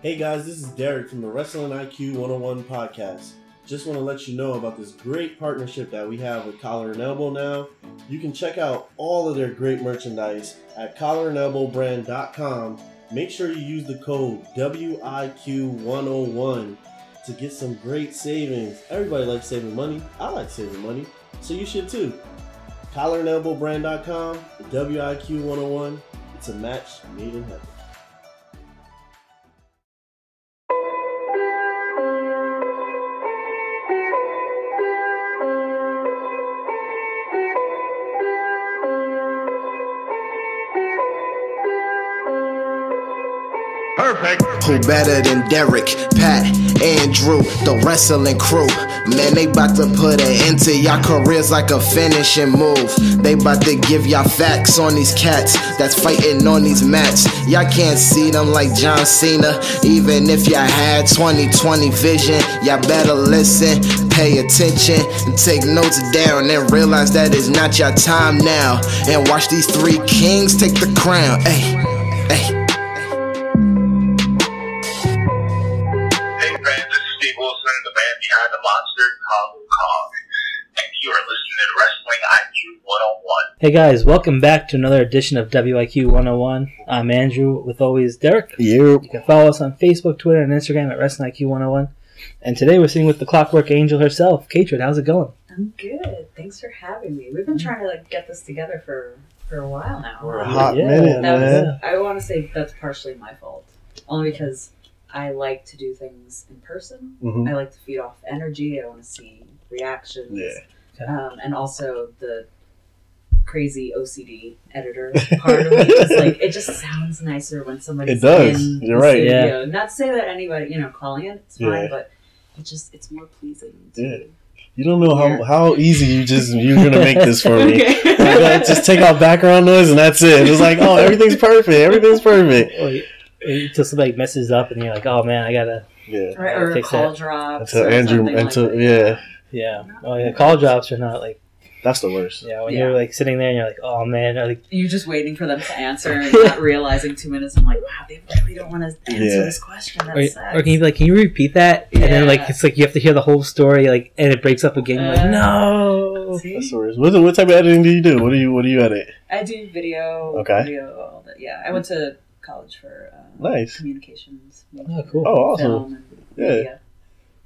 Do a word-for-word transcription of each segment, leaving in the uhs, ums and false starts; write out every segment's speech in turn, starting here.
Hey guys, this is Derek from the Wrestling I Q one oh one podcast. Just want to let you know about this great partnership that we have with Collar and Elbow now. You can check out all of their great merchandise at collar and elbow brand dot com. Make sure you use the code W I Q one oh one to get some great savings. Everybody likes saving money. I like saving money, so you should too. collar and elbow brand dot com, W I Q one oh one. It's a match made in heaven. Who better than Derek, Pat, Andrew, the wrestling crew? Man, they bout to put an end to y'all careers like a finishing move. They bout to give y'all facts on these cats that's fighting on these mats. Y'all can't see them like John Cena. Even if y'all had twenty twenty vision, y'all better listen, pay attention, and take notes down, and realize that it's not your time now. And watch these three kings take the crown. Hey, hey. Hey guys, welcome back to another edition of W I Q one oh one. I'm Andrew, with always Derek. You. You can follow us on Facebook, Twitter, and Instagram at Wrestling I Q one oh one. And today we're sitting with the Clockwork Angel herself, Katrin. How's it going? I'm good. Thanks for having me. We've been trying to like get this together for, for a while now. We're a hot yeah. minute, that man. Was, I want to say that's partially my fault, only because I like to do things in person. Mm-hmm. I like to feed off energy. I want to see reactions. Yeah. Okay. Um, and also the crazy O C D editor part of it is like it just sounds nicer when somebody's it does in you're the right studio. Yeah, not to say that anybody you know calling it it's yeah. fine, but it just it's more pleasing to yeah. you don't know how, how easy you just you're gonna make this for me. Okay. You gotta just take out background noise and that's it. It's like, oh, everything's perfect, everything's perfect until somebody messes up and you're like, oh man, I gotta yeah right, or a call that. Drops until Andrew until like yeah yeah oh yeah call drops are not like. That's the worst. Yeah, when yeah. you're like sitting there and you're like, oh man. Like, you're just waiting for them to answer and not realizing two minutes. I'm like, wow, they really don't want to answer yeah. this question. That or, sucks. Or can you be like, can you repeat that? Yeah. And then like, it's like you have to hear the whole story like, and it breaks up again. You're uh, like, no. See? That's the worst. What, what type of editing do you do? What do you, what do you edit? I do video. Okay. Video, all that. Yeah, I went to college for um, nice. communications. Oh, cool. Oh, awesome. Yeah. Media.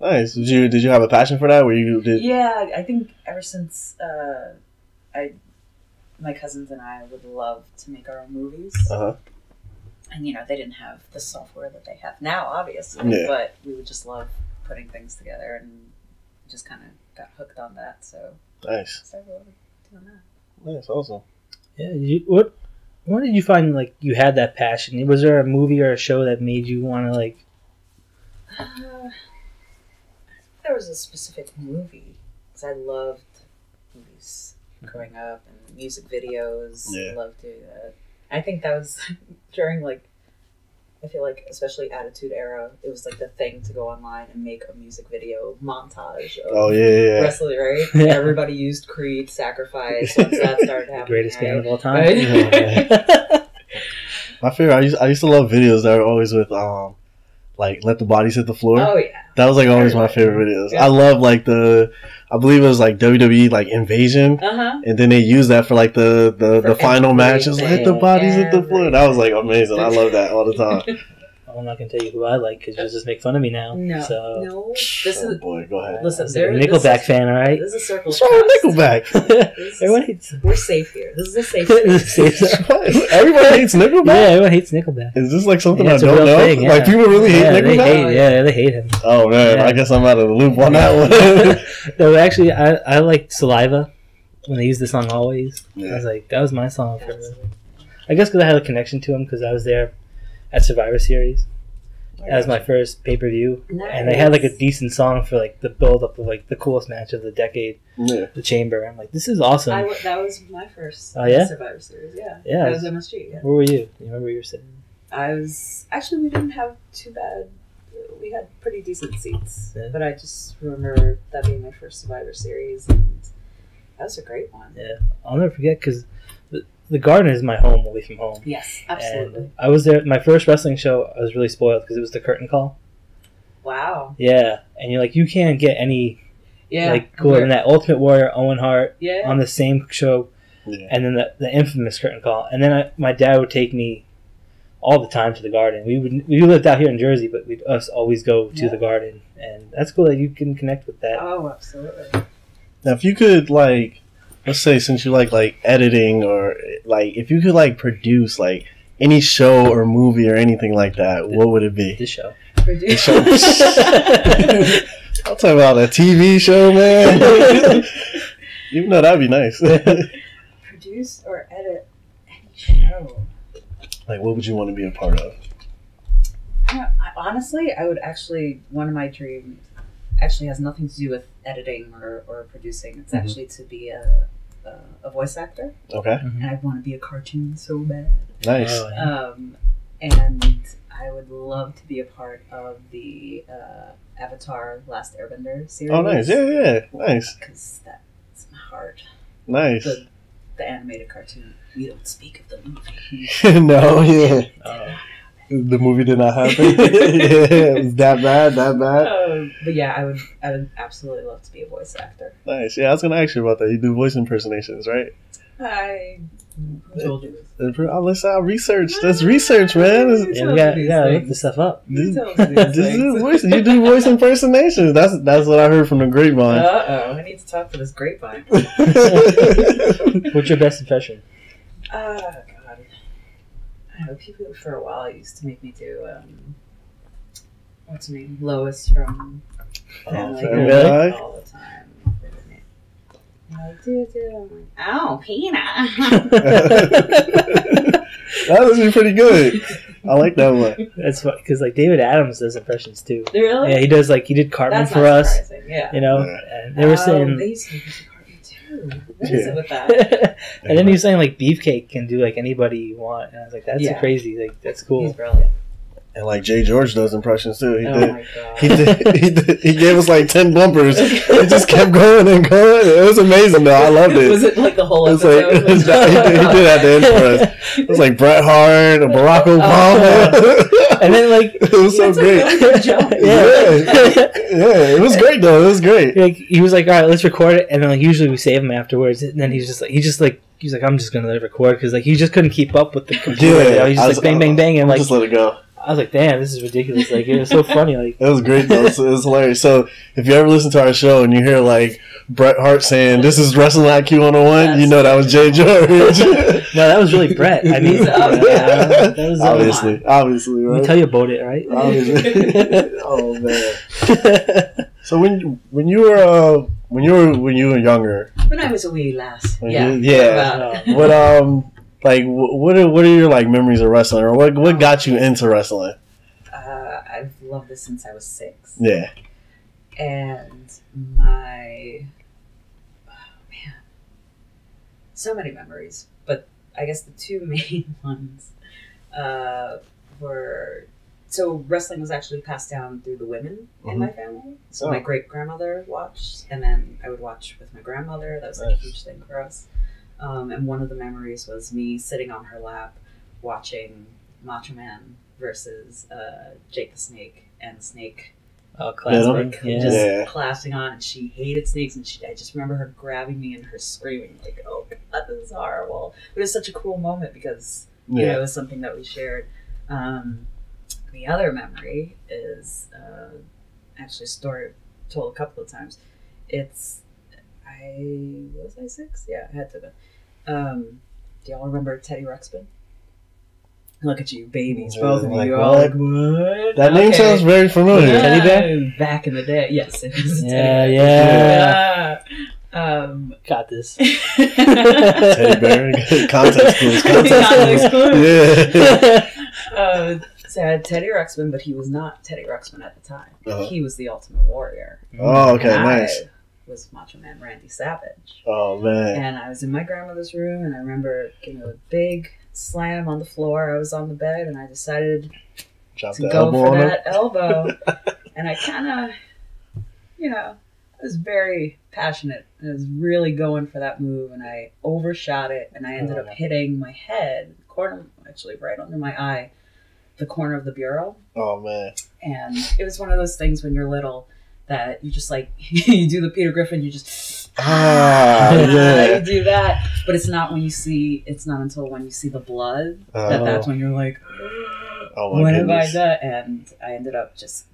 Nice. Did you did you have a passion for that? Where you did? Yeah, I think ever since uh, I, my cousins and I would love to make our own movies. Uh-huh. And you know they didn't have the software that they have now, obviously. Yeah. But we would just love putting things together, and just kind of got hooked on that. So nice. Started doing that. Nice. Awesome. Yeah. You, what? When did you find like you had that passion? Was there a movie or a show that made you want to like? Uh, There was a specific movie because I loved movies growing up and music videos. Yeah. Loved to. Uh, I think that was during like I feel like especially Attitude Era. It was like the thing to go online and make a music video montage. Of oh yeah, yeah, yeah. wrestling, right? Yeah. Everybody used Creed, Sacrifice. Once that started happening, the greatest right? game of all time. Right? Yeah. My favorite. I used I used to love videos that were always with um. like Let the Bodies Hit the Floor. Oh yeah, that was like always my favorite videos. Yeah. I love like the, I believe it was like W W E like Invasion, uh-huh. and then they used that for like the the, the final matches. Like, Hit the Bodies Hit the Floor. That was like amazing. I love that all the time. I'm not gonna tell you who I like because you'll just make fun of me now. No, so. no. This oh, is boy. Go ahead. Listen, I'm a Nickelback is, fan, all right? This is a circle. What's wrong with Nickelback? is, everyone hates. We're safe here. This is a safe space. Everyone hates Nickelback. Yeah, everyone hates Nickelback. Is this like something yeah, I don't know? Thing, yeah. Like people really hate yeah, Nickelback. They hate, yeah, they hate him. Oh man, yeah. I guess I'm out of the loop on yeah. that one. No, actually, I I liked Saliva when they used the song Always. Yeah. I was like, that was my song for. I guess because I had a connection to him because I was there. At Survivor Series, that was my first pay per view, nice. And they had like a decent song for like the build up of like the coolest match of the decade, yeah. the Chamber. I'm like, this is awesome. I, that was my first. Oh yeah, Survivor Series. Yeah, yeah. That was M S G. Yeah. Where were you? Do you remember where you were sitting? I was actually we didn't have too bad. We had pretty decent seats, yeah. but I just remember that being my first Survivor Series, and that was a great one. Yeah, I'll never forget because. the Garden is my home away from home. Yes, absolutely. And I was there. My first wrestling show, I was really spoiled because it was the curtain call. Wow. Yeah, and you're like, you can't get any, yeah, like cooler than that. Ultimate Warrior, Owen Hart, yeah, on the same show, yeah, and then the, the infamous curtain call. And then I, my dad would take me all the time to the Garden. We would we lived out here in Jersey, but we'd us always go to, yeah, the Garden, and that's cool that you can connect with that. Oh, absolutely. Now, if you could, like, let's say, since you like like editing, or like if you could like produce like any show or movie or anything like that, what would it be? This show. The show. I'm talking about a T V show, man. Even though that'd be nice. Produce or edit any show. Like, what would you want to be a part of? I I, honestly, I would actually, one of my dreams actually has nothing to do with editing or, or producing. It's, mm-hmm, actually to be a, a, a voice actor. Okay. Mm-hmm. And I want to be a cartoon so bad. Nice. Oh, yeah. Um, and I would love to be a part of the uh, Avatar Last Airbender series. Oh, nice. Yeah, yeah, nice. Because that's my heart. Nice. The, the animated cartoon. We don't speak of the movie. No, yeah. Uh, the movie did not happen. Yeah, it was that bad, that bad. Uh, but yeah, I would, I would absolutely love to be a voice actor. Nice. Yeah, I was going to ask you about that. You do voice impersonations, right? I told you this. Unless I researched. That's research, man. Yeah, we gotta, gotta look this stuff up. This, this is voice, you do voice impersonations. That's that's what I heard from the grapevine. Uh oh, I need to talk to this grapevine. What's your best impression? Oh God, I know people for a while used to make me do um, what's her name, Lois from Family Guy, all the time. Like, do, do. Like, oh, Pina. That was pretty good. I like that one. That's what, because like David Adams does impressions too. Really? Yeah, he does. Like he did Cartman for us. Yeah. You know, yeah. And they were saying. Oh, they used to do Cartman too. What yeah. is it with that? And then he was saying like Beefcake can do like anybody you want, and I was like, that's yeah. crazy. Like that's cool. He's brilliant. And like Jay George does impressions too. He oh did. My God. He did. He did. He gave us like ten bumpers. It just kept going and going. It was amazing though. I loved it. Was it like the whole episode? It was like, he, did, he did at the end for us. It was like Bret Hart, Barack Obama, oh, yeah. And then like it was so great. Really good job. Yeah, yeah. It was great though. It was great. Like he was like, all right, let's record it, and then like usually we save him afterwards, and then he's just like, he just like. He's like, I'm just gonna let it record because like he just couldn't keep up with the computer. Yeah, he's just was, like bang, bang, bang, and like just let it go. I was like, damn, this is ridiculous. Like it was so funny. Like it was great though. It was hilarious. So if you ever listen to our show and you hear like Bret Hart saying, "This is Wrestling I Q one oh one," yes. You know that was Jay George. No, that was really Bret. I mean, that was, that was obviously, a obviously, right? Let me tell you about it, right? Obviously. Oh man. So when when you were uh, when you were when you were younger, when I was a wee lass, yeah, you, yeah. What um like what are what are your like memories of wrestling, or what what got you into wrestling? Uh, I've loved this since I was six. Yeah, and my oh man, so many memories, but I guess the two main ones uh, were. So wrestling was actually passed down through the women mm-hmm. in my family. So oh. my great-grandmother watched, and then I would watch with my grandmother. That was like nice. a huge thing for us. Um, and one of the memories was me sitting on her lap watching Macho Man versus uh, Jake the Snake and Snake. Oh, classic. Yeah. Just yeah. clashing on, and she hated snakes, and she, I just remember her grabbing me and her screaming, like, oh, God, this is horrible. But it was such a cool moment because yeah. you know, it was something that we shared. Um... The other memory is uh, actually a story told a couple of times. It's, I, was I six? Yeah, I had to be. Um, do y'all remember Teddy Ruxpin? Look at you, babies, yeah, both of like, you. All like, what? That name okay. sounds very familiar. Yeah. Teddy Bear? Back in the day, yes, it was yeah, Teddy Bear. Yeah, yeah. Um, Got this. Teddy Bear, context clues, context clues. Yeah. uh, Had Teddy Ruxpin, but he was not Teddy Ruxpin at the time. Uh-huh. He was the Ultimate Warrior. Oh, okay, and nice. I was Macho Man Randy Savage. Oh man! And I was in my grandmother's room, and I remember getting a big slam on the floor. I was on the bed, and I decided Drop to go for that elbow. And I kind of, you know, I was very passionate. I was really going for that move, and I overshot it, and I ended oh. up hitting my head, corner, actually right under my eye, the corner of the bureau. Oh, man. And it was one of those things when you're little that you just, like, you do the Peter Griffin, you just, ah, yeah. you do that. But it's not when you see, it's not until when you see the blood oh. that that's when you're like, oh, my what goodness. have I done? And I ended up just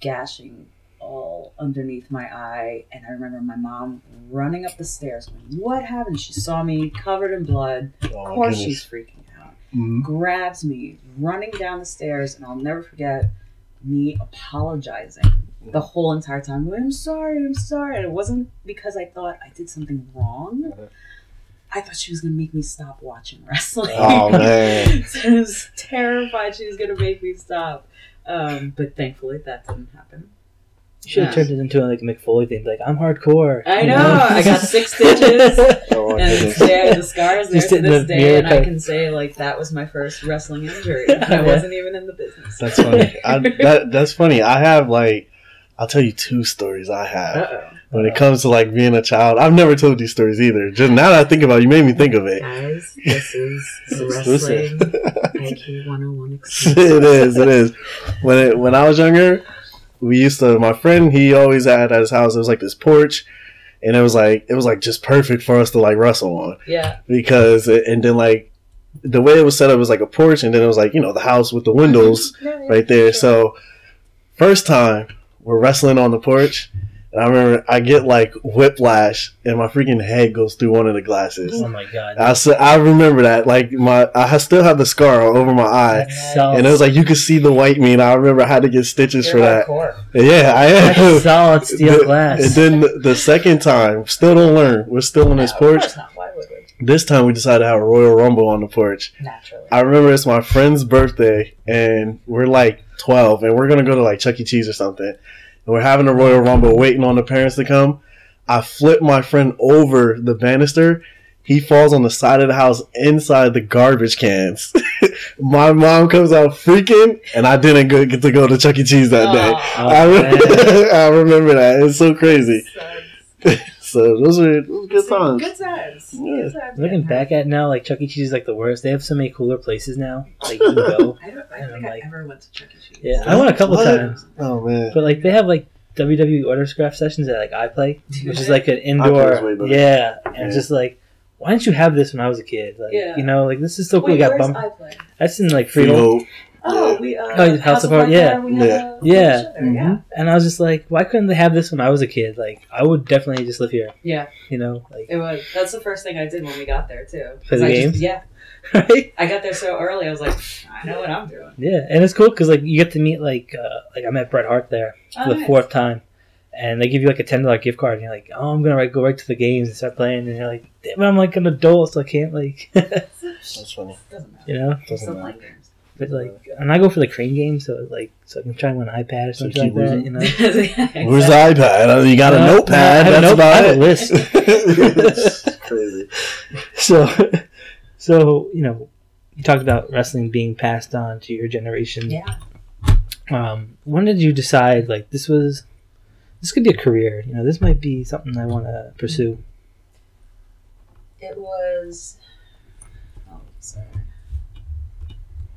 gashing all underneath my eye, and I remember my mom running up the stairs going, what happened? She saw me covered in blood. Oh, of course she's freaking out. Mm-hmm. Grabs me, running down the stairs, and I'll never forget me apologizing mm-hmm. the whole entire time. Going, I'm sorry, I'm sorry. And it wasn't because I thought I did something wrong. Uh-huh. I thought she was going to make me stop watching wrestling. Oh, man. So I was terrified she was going to make me stop. Um, but thankfully that didn't happen. You should have yeah. turned it into like a McFoley thing, like, I'm hardcore. I know. know. I got six stitches, oh, and today I have the scars there to this day, and I can say, like, that was my first wrestling injury. I wasn't even in the business. That's funny. I, that, that's funny. I have, like, I'll tell you two stories I have. Uh-oh. When it comes to, like, being a child, I've never told these stories either. Just now that I think about it, you made me think of it. Guys, this is Wrestling I Q one oh one experience. It is, it is. When it, when I was younger, we used to, my friend, he always had at his house, it was like this porch, and it was like, it was like just perfect for us to like wrestle on. Yeah. Because, it, and then like, the way it was set up was like a porch, and then it was like, you know, the house with the windows yeah, yeah, right there. Yeah. So, first time, we're wrestling on the porch, and I remember I get like whiplash, and my freaking head goes through one of the glasses. Oh my God. I, I remember that. Like, my, I still have the scar over my eye. And it was like, you could see the white meat. I remember I had to get stitches You're for that. Hardcore. Yeah, I am. That's solid steel glass. And then the, the second time, still don't learn. We're still on no, this porch. That's not why we would. This time we decided to have a Royal Rumble on the porch. Naturally. I remember it's my friend's birthday, and we're like twelve, and we're going to go to like Chuck E. Cheese or something. And we're having a Royal Rumble, waiting on the parents to come. I flip my friend over the banister. He falls on the side of the house inside the garbage cans. My mom comes out freaking, and I didn't get to go to Chuck E. Cheese that oh, day. Oh, I, re- I remember that. It's so crazy. So those are good times. Good times. Yeah. Good times. Looking back at now, like, Chuck E. Cheese is like the worst. They have so many cooler places now. Like, you go. I don't I think I like, ever went to Chuck E. Cheese. Yeah, I went a couple what? times. Oh man! But like, they have like W W E autograph sessions at like iPlay, which is like an indoor. Yeah, and yeah. just like, why didn't you have this when I was a kid? Like, yeah. you know, like this is so cool. Wait, got bumped. I've seen like Freehold. Oh, yeah. we uh, oh, House of Hardcore. Yeah, yeah, yeah. Mm-hmm. yeah. And I was just like, why couldn't they have this when I was a kid? Like, I would definitely just live here. Yeah, you know, like it was. That's the first thing I did when we got there too. Play the I games. Just, yeah, right. I got there so early. I was like, I know what I'm doing. Yeah, and it's cool because like you get to meet like uh, like I met Bret Hart there oh, for the nice. fourth time, and they give you like a ten dollar gift card, and you're like, oh, I'm gonna like, go right to the games and start playing, and you're like, damn, I'm like an adult, so I can't like. That's funny. Doesn't matter. You know, doesn't Something matter. Like But like, and I go for the crane game, so like, so I can try and win an iPad or something like that. You know, exactly. Where's the iPad? Oh, you got no, a notepad. No, I have that's a about it. List. It's crazy. So, so you know, you talked about wrestling being passed on to your generation. Yeah. Um, when did you decide like this was, this could be a career? You know, this might be something I want to pursue. It was. Oh, sorry.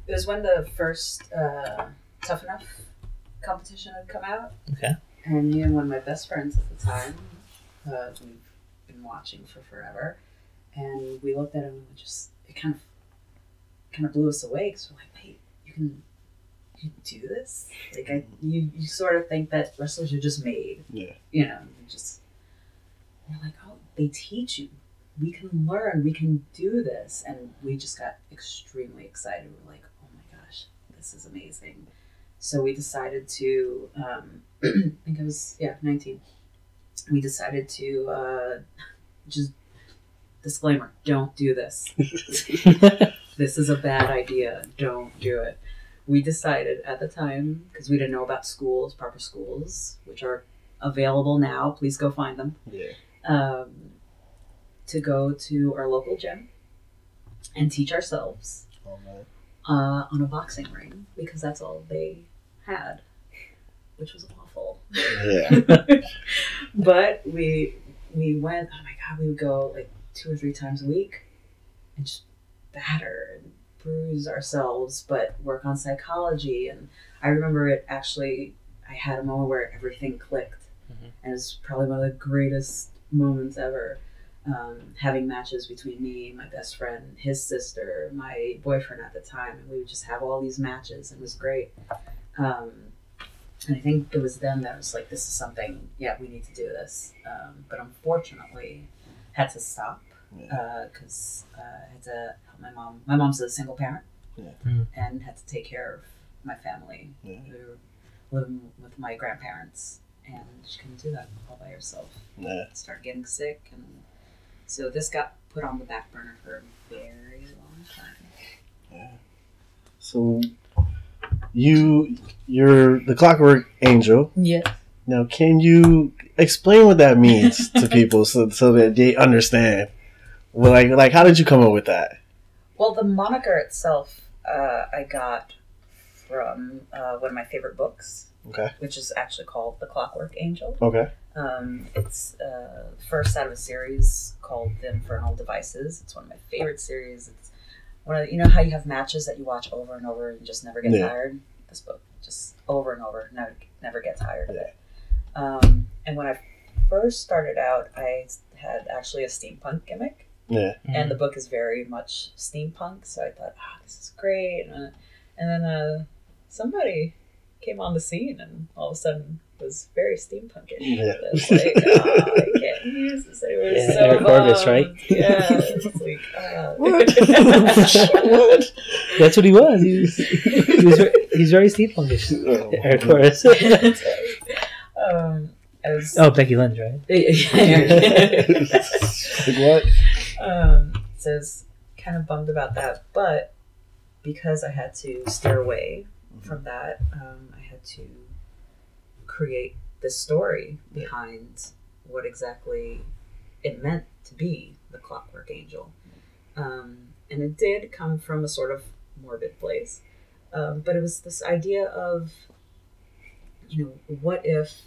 It was when the first uh, Tough Enough competition had come out. Okay. And me and one of my best friends at the time, uh, we've been watching for forever, and we looked at him and just, it kind of kind of blew us away because we're like, wait, you can you do this? Like, I, you, you sort of think that wrestlers are just made. Yeah. You know, you just, we're like, oh, they teach you. We can learn. We can do this. And we just got extremely excited. We're like, this is amazing. So we decided to, um, I think I was, yeah, nineteen. We decided to uh, just, disclaimer, don't do this. This is a bad idea. Don't do it. We decided at the time, because we didn't know about schools, proper schools, which are available now. Please go find them. Yeah. Um, to go to our local gym and teach ourselves. Oh, no. Uh, on a boxing ring because that's all they had, which was awful. Yeah. But we we went, oh my God, we would go like two or three times a week and just batter and bruise ourselves, but work on psychology. And I remember it actually, I had a moment where everything clicked. Mm-hmm. And it was probably one of the greatest moments ever. Um, having matches between me, my best friend, his sister, my boyfriend at the time, and we would just have all these matches, and it was great. Um, and I think it was them that was like, this is something, yeah, we need to do this. Um, but unfortunately, had to stop because uh, uh, I had to help my mom. My mom's a single parent, yeah. mm. and had to take care of my family. Yeah. We were living with my grandparents, and she couldn't do that all by herself. Yeah. Start getting sick, and so this got put on the back burner for a very long time. Yeah. So you, you're the Clockwork Angel. Yes. Now, can you explain what that means to people so so that they understand? Well, like, like, how did you come up with that? Well, the moniker itself, uh, I got from uh, one of my favorite books. Okay. Which is actually called The Clockwork Angel. Okay. Um, it's uh, first out of a series called The Infernal Devices. It's one of my favorite series. It's one of the, you know how you have matches that you watch over and over and just never get yeah. tired? This book, just over and over, never, never get tired of yeah. it. Um, and when I first started out, I had actually a steampunk gimmick. Yeah. Mm-hmm. And the book is very much steampunk, so I thought, ah, oh, this is great. And, uh, and then uh, somebody came on the scene and all of a sudden was very steampunkish. Yeah. I was like, oh, I can't use this. It was yeah, so Eric Orbis, right? Yeah. It's like, oh. What? What? That's what he was. He was, he was very, he's very steampunkish. Oh, Eric Orbis. um, I was, oh, Becky Lynch, right? Like what? Um, so I was kind of bummed about that, but because I had to steer away from that, um, I had to create the story behind what exactly it meant to be the Clockwork Angel. Um, and it did come from a sort of morbid place. Um, but it was this idea of, you know, what if,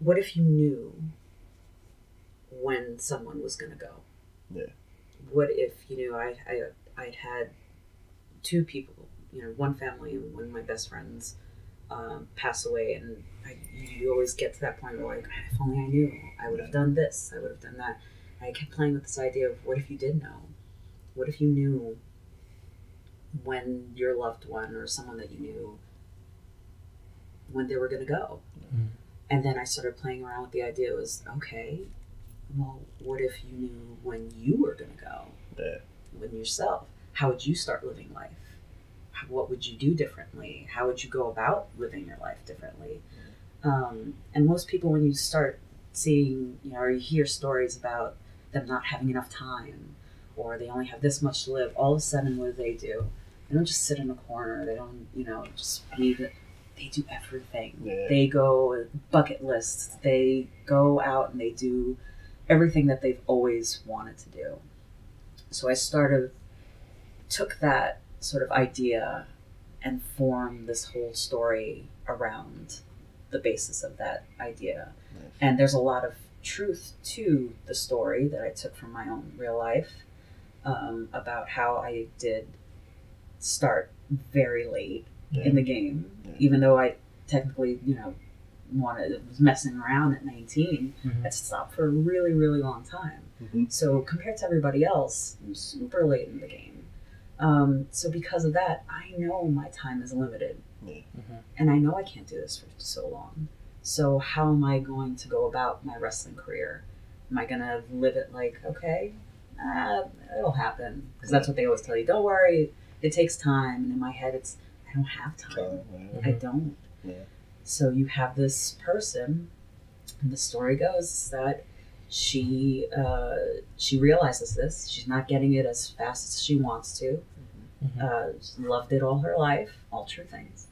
what if you knew when someone was going to go? Yeah. What if, you know, I, I, I'd had two people, you know, one family and one of my best friends um, pass away, and I, you always get to that point where like, if only I knew, I would have done this, I would have done that. And I kept playing with this idea of what if you did know? What if you knew when your loved one or someone that you knew, when they were going to go? Mm-hmm. And then I started playing around with the idea. It was, okay, well, what if you knew when you were going to go? Yeah. When yourself, how would you start living life? What would you do differently? How would you go about living your life differently? Mm-hmm. Um, and most people, when you start seeing, you know, or you hear stories about them not having enough time, or they only have this much to live, all of a sudden, what do they do? They don't just sit in a corner. They don't, you know, just leave it. They do everything. Yeah. They go bucket lists. They go out and they do everything that they've always wanted to do. So I started, took that sort of idea and form this whole story around the basis of that idea. Nice. And there's a lot of truth to the story that I took from my own real life um, about how I did start very late yeah. in the game, yeah. even though I technically, you know, wanted was messing around at nineteen. Mm-hmm. I stopped for a really, really long time. Mm-hmm. So compared to everybody else, I'm super late in the game. Um, so because of that, I know my time is limited. Mm-hmm. And I know I can't do this for so long. So how am I going to go about my wrestling career? Am I going to live it like, okay, uh, it'll happen. Because that's what they always tell you. Don't worry. It takes time. And in my head, it's, I don't have time. Mm-hmm. I don't. Yeah. So you have this person, and the story goes that she uh, she realizes this. She's not getting it as fast as she wants to. Mm-hmm. Uh, she's loved it all her life, all true things.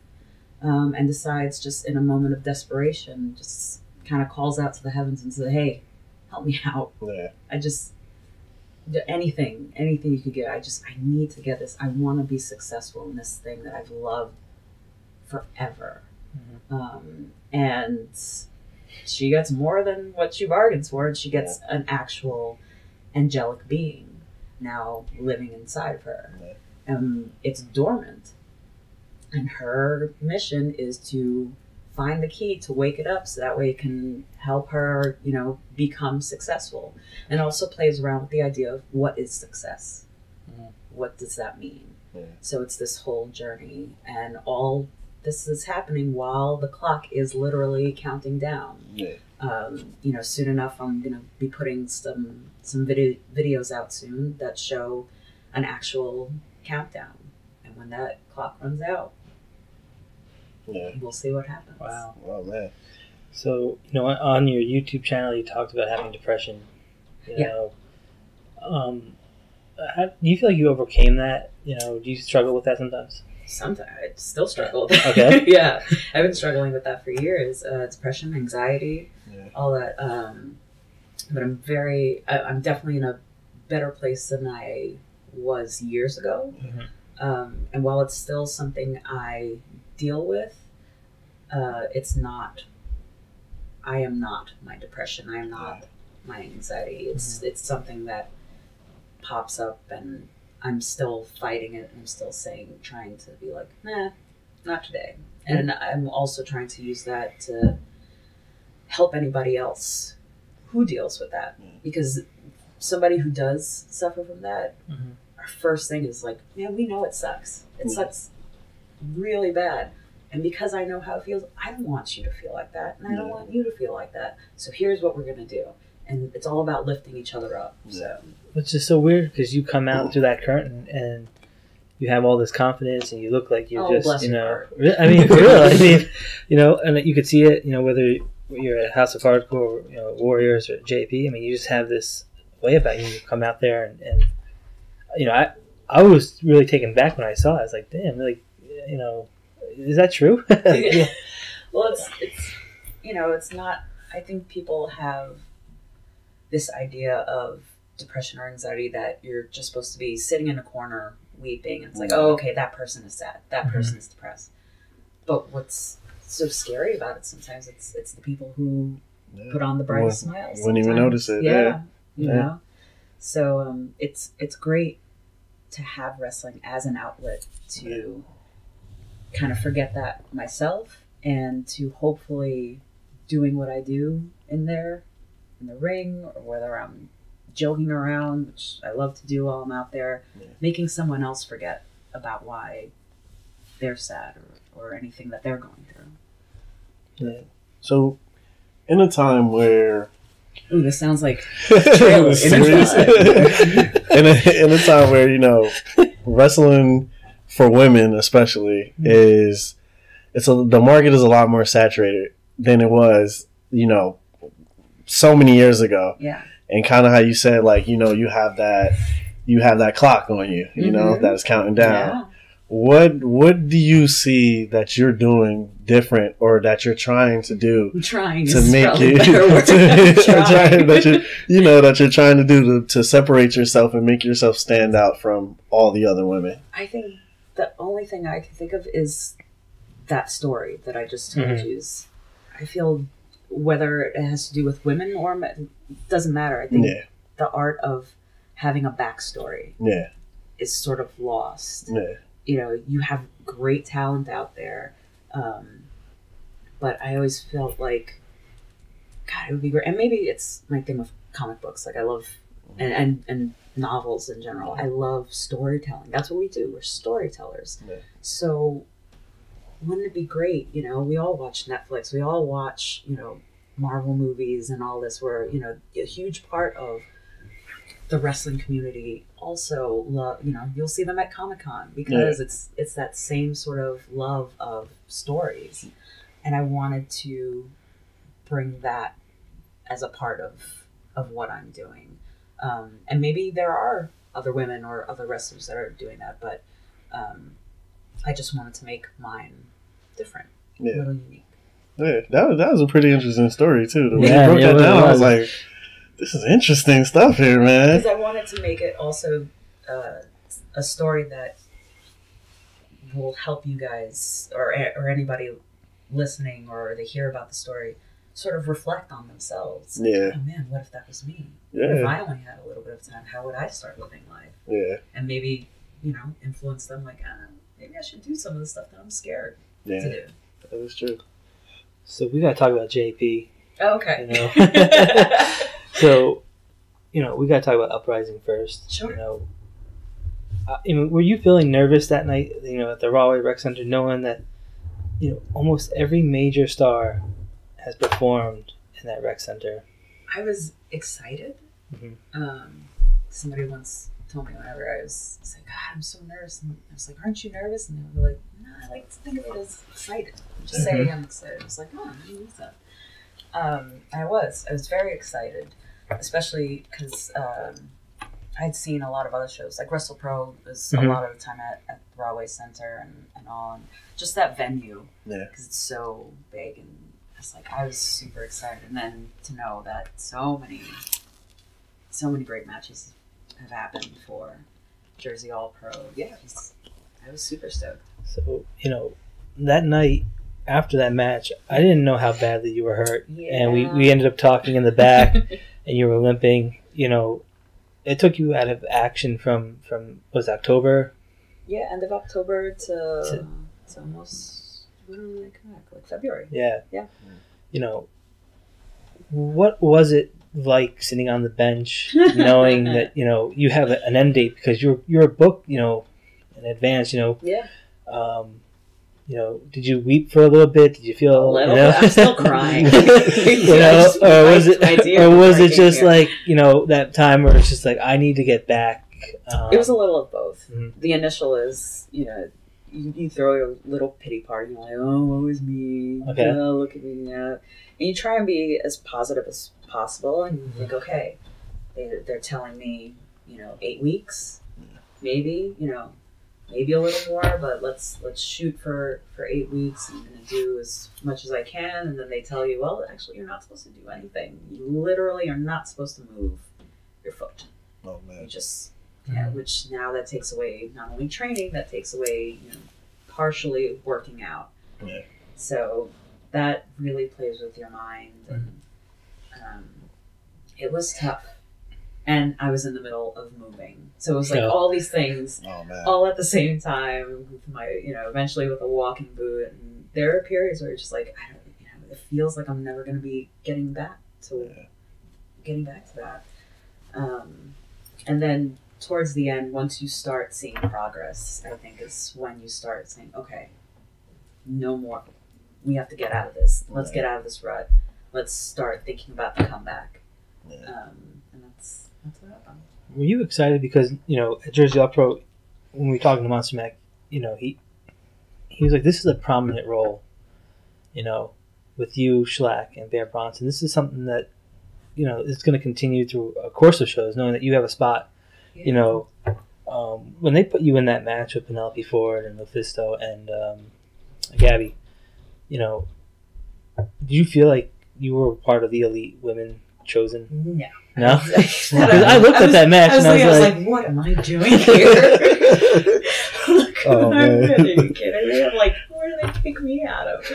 Um, and decides just in a moment of desperation, just kind of calls out to the heavens and says, hey, help me out. Yeah. I just, anything, anything you could get. I just, I need to get this. I want to be successful in this thing that I've loved forever. Mm-hmm. Um, and she gets more than what she bargains for. She gets yeah. an actual angelic being now living inside of her. Yeah. Um, it's dormant. And her mission is to find the key to wake it up so that way it can help her, you know, become successful. And also plays around with the idea of what is success? Mm-hmm. What does that mean? Yeah. So it's this whole journey, and all this is happening while the clock is literally counting down. Yeah. Um, you know, soon enough, I'm going to be putting some, some video, videos out soon that show an actual countdown. And when that clock runs out, yeah. we'll see what happens. Wow. Wow, man. So, you know, on your YouTube channel, you talked about having depression. You yeah. know, um, how, do you feel like you overcame that? You know, do you struggle with that sometimes? Sometimes. I still struggle with that. Okay. yeah. I've been struggling with that for years. Uh, depression, anxiety, yeah. all that. Um, but I'm very, I, I'm definitely in a better place than I was years ago. Mm-hmm. Um, and while it's still something I deal with, uh, it's not, I am not my depression. I am not yeah. my anxiety. It's, mm-hmm. it's something that pops up, and I'm still fighting it. I'm still saying, trying to be like, nah, not today. And I'm also trying to use that to help anybody else who deals with that. Because somebody who does suffer from that, mm-hmm. our first thing is like, man, we know it sucks. It yeah. sucks really bad. And because I know how it feels, I don't want you to feel like that. And I don't yeah. want you to feel like that. So here's what we're going to do. And it's all about lifting each other up. So, which is so weird, because you come out through that curtain and you have all this confidence, and you look like you're oh, just, you know, I mean, for real, I mean, you know, and you could see it, you know, whether you're at House of Hardcore, you know, Warriors or J P. I mean, you just have this way about you. You come out there, and, and you know, I I was really taken back when I saw it. I was like, damn, like, you know, is that true? yeah. Well, it's it's you know, it's not. I think people have this idea of depression or anxiety that you're just supposed to be sitting in a corner weeping. And it's like, oh, okay, that person is sad. That mm-hmm. person is depressed. But what's so scary about it sometimes, it's it's the people who yeah. put on the brightest well, smiles. Wouldn't even notice it. Yeah. yeah. You yeah. know? So um, it's, it's great to have wrestling as an outlet to yeah. kind of forget that myself, and to hopefully doing what I do in there, in the ring, or whether I'm joking around, which I love to do while I'm out there, yeah. making someone else forget about why they're sad, or, or anything that they're going through. Yeah. So, in a time where... Ooh, this sounds like... trailers. in, in, a, in a time where, you know, wrestling for women especially mm-hmm. is... it's a, the market is a lot more saturated than it was, you know, so many years ago. Yeah. And kind of how you said, like, you know, you have that, you have that clock on you, you mm-hmm. know, that is counting down. Yeah. What, what do you see that you're doing different, or that you're trying to do I'm trying to make it, to, trying, that you're, you know, that you're trying to do to, to separate yourself and make yourself stand out from all the other women? I think the only thing I can think of is that story that I just told mm-hmm. you. I feel whether it has to do with women or men, doesn't matter. I think yeah. the art of having a backstory yeah. is sort of lost. Yeah. You know, you have great talent out there, um, but I always felt like, God, it would be great. And maybe it's my thing with comic books. Like, I love, and, and, and novels in general. I love storytelling. That's what we do. We're storytellers. Yeah. So... wouldn't it be great, you know, we all watch Netflix, we all watch, you know, Marvel movies and all this, where, you know, a huge part of the wrestling community also love, you know, you'll see them at Comic-Con, because yeah. it's it's that same sort of love of stories. And I wanted to bring that as a part of, of what I'm doing. Um, and maybe there are other women or other wrestlers that are doing that, but... Um, I just wanted to make mine different, yeah. a little unique. Yeah, that was, that was a pretty interesting story, too. The way yeah, you broke yeah, that down, I was like, this is interesting stuff here, man. Because I wanted to make it also uh, a story that will help you guys, or or anybody listening or they hear about the story sort of reflect on themselves. Yeah. Oh man, what if that was me? Yeah. If I only had a little bit of time, how would I start living life? Yeah. And maybe, you know, influence them like, ah, maybe I should do some of the stuff that I'm scared yeah. to do. That is true. So we gotta talk about J P. Oh, okay. You know? So, you know, we gotta talk about Uprising first. Sure. You know, uh, you know, were you feeling nervous that night? You know, at the Raleigh Rec Center, knowing that, you know, almost every major star has performed in that rec center. I was excited. Mm-hmm. Um, somebody once told me whenever I was, I was like, God, I'm so nervous, and I was like, aren't you nervous? And they were like, no, I like to think of it as excited. Just mm-hmm. say I'm excited. I was like, oh, I need that. Um, I was. I was very excited, especially because um, I'd seen a lot of other shows. Like Wrestle Pro was mm-hmm. a lot of the time at, at the Broadway Center and, and all. And just that venue, because yeah. it's so big. And it's like, I was super excited. And then to know that so many, so many great matches have happened for Jersey All Pro. Yeah, it was, I was super stoked. So, you know, that night, after that match, I didn't know how badly you were hurt, yeah. and we, we ended up talking in the back, and you were limping. You know, it took you out of action from from was it October? Yeah, end of October to, to, to almost when did I come back? Like February. Yeah, yeah. You know, what was it like sitting on the bench, knowing that you know you have an end date because you're you're booked, you know, in advance, you know. Yeah. Um, You know, did you weep for a little bit? Did you feel a little? You know? Bit. I'm still crying. You know, or was it, or was it just here. Like you know that time where it's just like I need to get back. Um, it was a little of both. Mm-hmm. The initial is you know you, you throw your little pity party. You're like, oh, woe is me. Okay, oh, look at me now. And you try and be as positive as possible, and you think, okay, they, they're telling me you know eight weeks, maybe you know. Maybe a little more, but let's let's shoot for, for eight weeks. I'm gonna do as much as I can, and then they tell you, well, actually, you're not supposed to do anything. You literally are not supposed to move your foot. Oh man! You just yeah. Mm-hmm. Which now that takes away not only training, that takes away you know, partially working out. Yeah. So that really plays with your mind, and mm-hmm. um, it was tough. And I was in the middle of moving. So it was like yeah. all these things oh, all at the same time with my, you know, eventually with a walking boot. And there are periods where it's just like, I don't, you know, it feels like I'm never going to be getting back to yeah. getting back to that. Um, and then towards the end, once you start seeing progress, I think is when you start saying, okay, no more. We have to get out of this. Let's yeah. get out of this rut. Let's start thinking about the comeback. Yeah. Um, and that's, That's what happened. Were you excited because you know at Jersey All Pro, when we were talking to Monster Mac, you know he he was like, this is a prominent role, you know, with you, Schlack, and Bear Bronson. This is something that you know is going to continue through a course of shows, knowing that you have a spot. Yeah. You know, um, when they put you in that match with Penelope Ford and Lufisto and um, Gabby, you know, did you feel like you were part of the elite women chosen? No. No, because I looked I was, at that match I and I was, like, I was like, like, "What am I doing here? Look oh, I'm doing, kidding me. I'm like, where do they pick me out of?"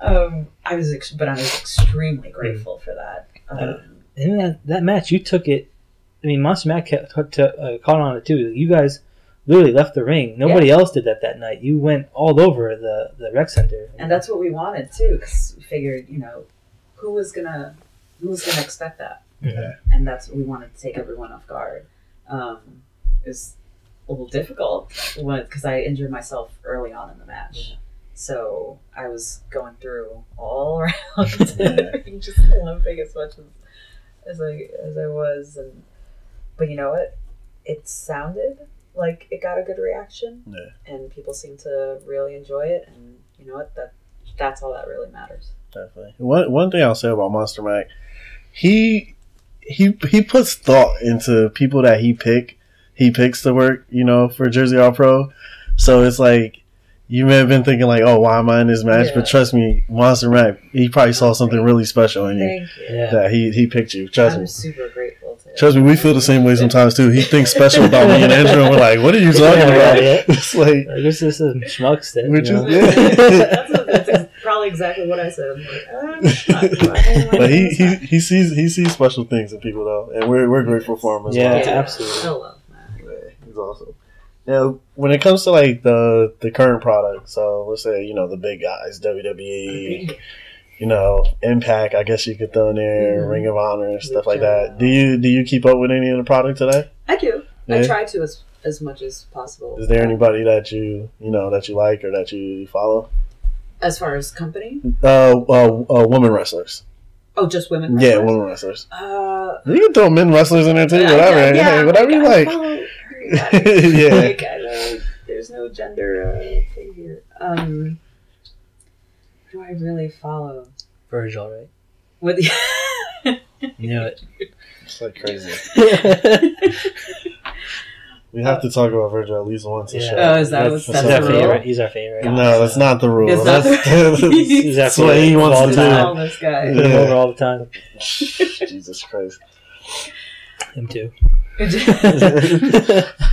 Um, I was, ex but I was extremely grateful for that. Um, uh, and that, that match, you took it. I mean, Monster Mac caught uh, on it too. You guys literally left the ring. Nobody yeah. else did that that night. You went all over the the rec center, and that's what we wanted too. Because we figured, you know, who was gonna who was gonna expect that. Yeah. And that's what we wanted to take everyone off guard. Um, it was a little difficult because I injured myself early on in the match. Yeah. So I was going through all around and just limping as much as, as, I, as I was. And, but you know what? It sounded like it got a good reaction yeah. and people seemed to really enjoy it. And you know what? That, that's all that really matters. Definitely. One, one thing I'll say about Monster Mac, he... He he puts thought into people that he pick. He picks to work, you know, for Jersey All Pro. So it's like you may have been thinking like, oh, why am I in this match? Yeah. But trust me, Monster Mac, he probably saw something really special in you, Thank you. that he he picked you. Trust I'm me. I'm super grateful to him. Trust me, we feel the same way sometimes too. He thinks special about me and Andrew, and we're like, "What are you talking yeah, about?" Yeah. It's like, like this is some schmucks that. Which is yeah. Probably exactly what I said. I'm like, uh, not, but he, he he sees he sees special things in people though, and we're we're grateful for him as yeah, well. Yeah, absolutely. I love that. Yeah, he's awesome. Now, when it comes to like the the current product, so let's say you know the big guys, W W E, you know, Impact. I guess you could throw in there, mm-hmm. Ring of Honor, Good stuff job. Like that. Do you do you keep up with any of the product today? I do. Yeah. I try to as as much as possible. Is there anybody that you you know that you like or that you follow? As far as company? Uh, uh, uh, women wrestlers. Oh, just women wrestlers? Yeah, women wrestlers. Uh, you can throw men wrestlers in there, too. Yeah, whatever. Yeah, yeah, yeah, whatever you like. Yeah. Like, I know there's no gender uh, thing here. Um, who do I really follow? Virgil, right? With the you know it. It's like crazy. We have to talk about Virgil at least once yeah. a show. Oh, is that that's, that's, that's the rule? He's our favorite. Gosh. No, that's not the rule. It's that's, not the rule. That's, that's what he wants all to time. do. This guy. Yeah. Over all the time. Jesus Christ. Him too.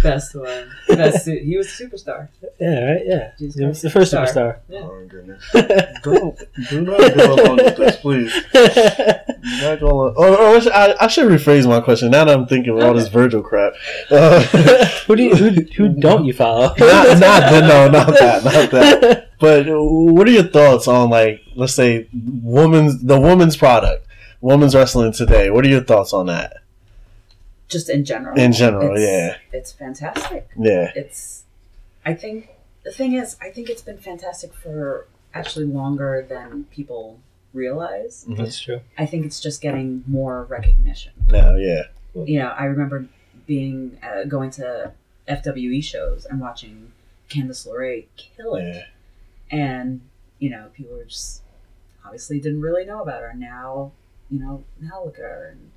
Best one. Best. Su- he was a superstar. Yeah, right? Yeah. Jesus he was the first superstar. superstar. Yeah. Oh, my goodness. Don't, do not go along with this, please. Do not go along. Or, or I, should, I, I should rephrase my question now that I'm thinking of all this Virgil crap. Uh, who do you, who, who don't you follow? Not, not the, no, not that. Not that. But what are your thoughts on, like, let's say, women's the women's product, women's wrestling today? What are your thoughts on that? Just in general. In general, it's, yeah. It's fantastic. Yeah. It's, I think, the thing is, I think it's been fantastic for actually longer than people realize. Mm-hmm. That's true. I think it's just getting more recognition. No, yeah. You know, I remember being, uh, going to F W E shows and watching Candice LeRae kill it. Yeah. And, you know, people were just, obviously didn't really know about her. Now, you know, now look at her and,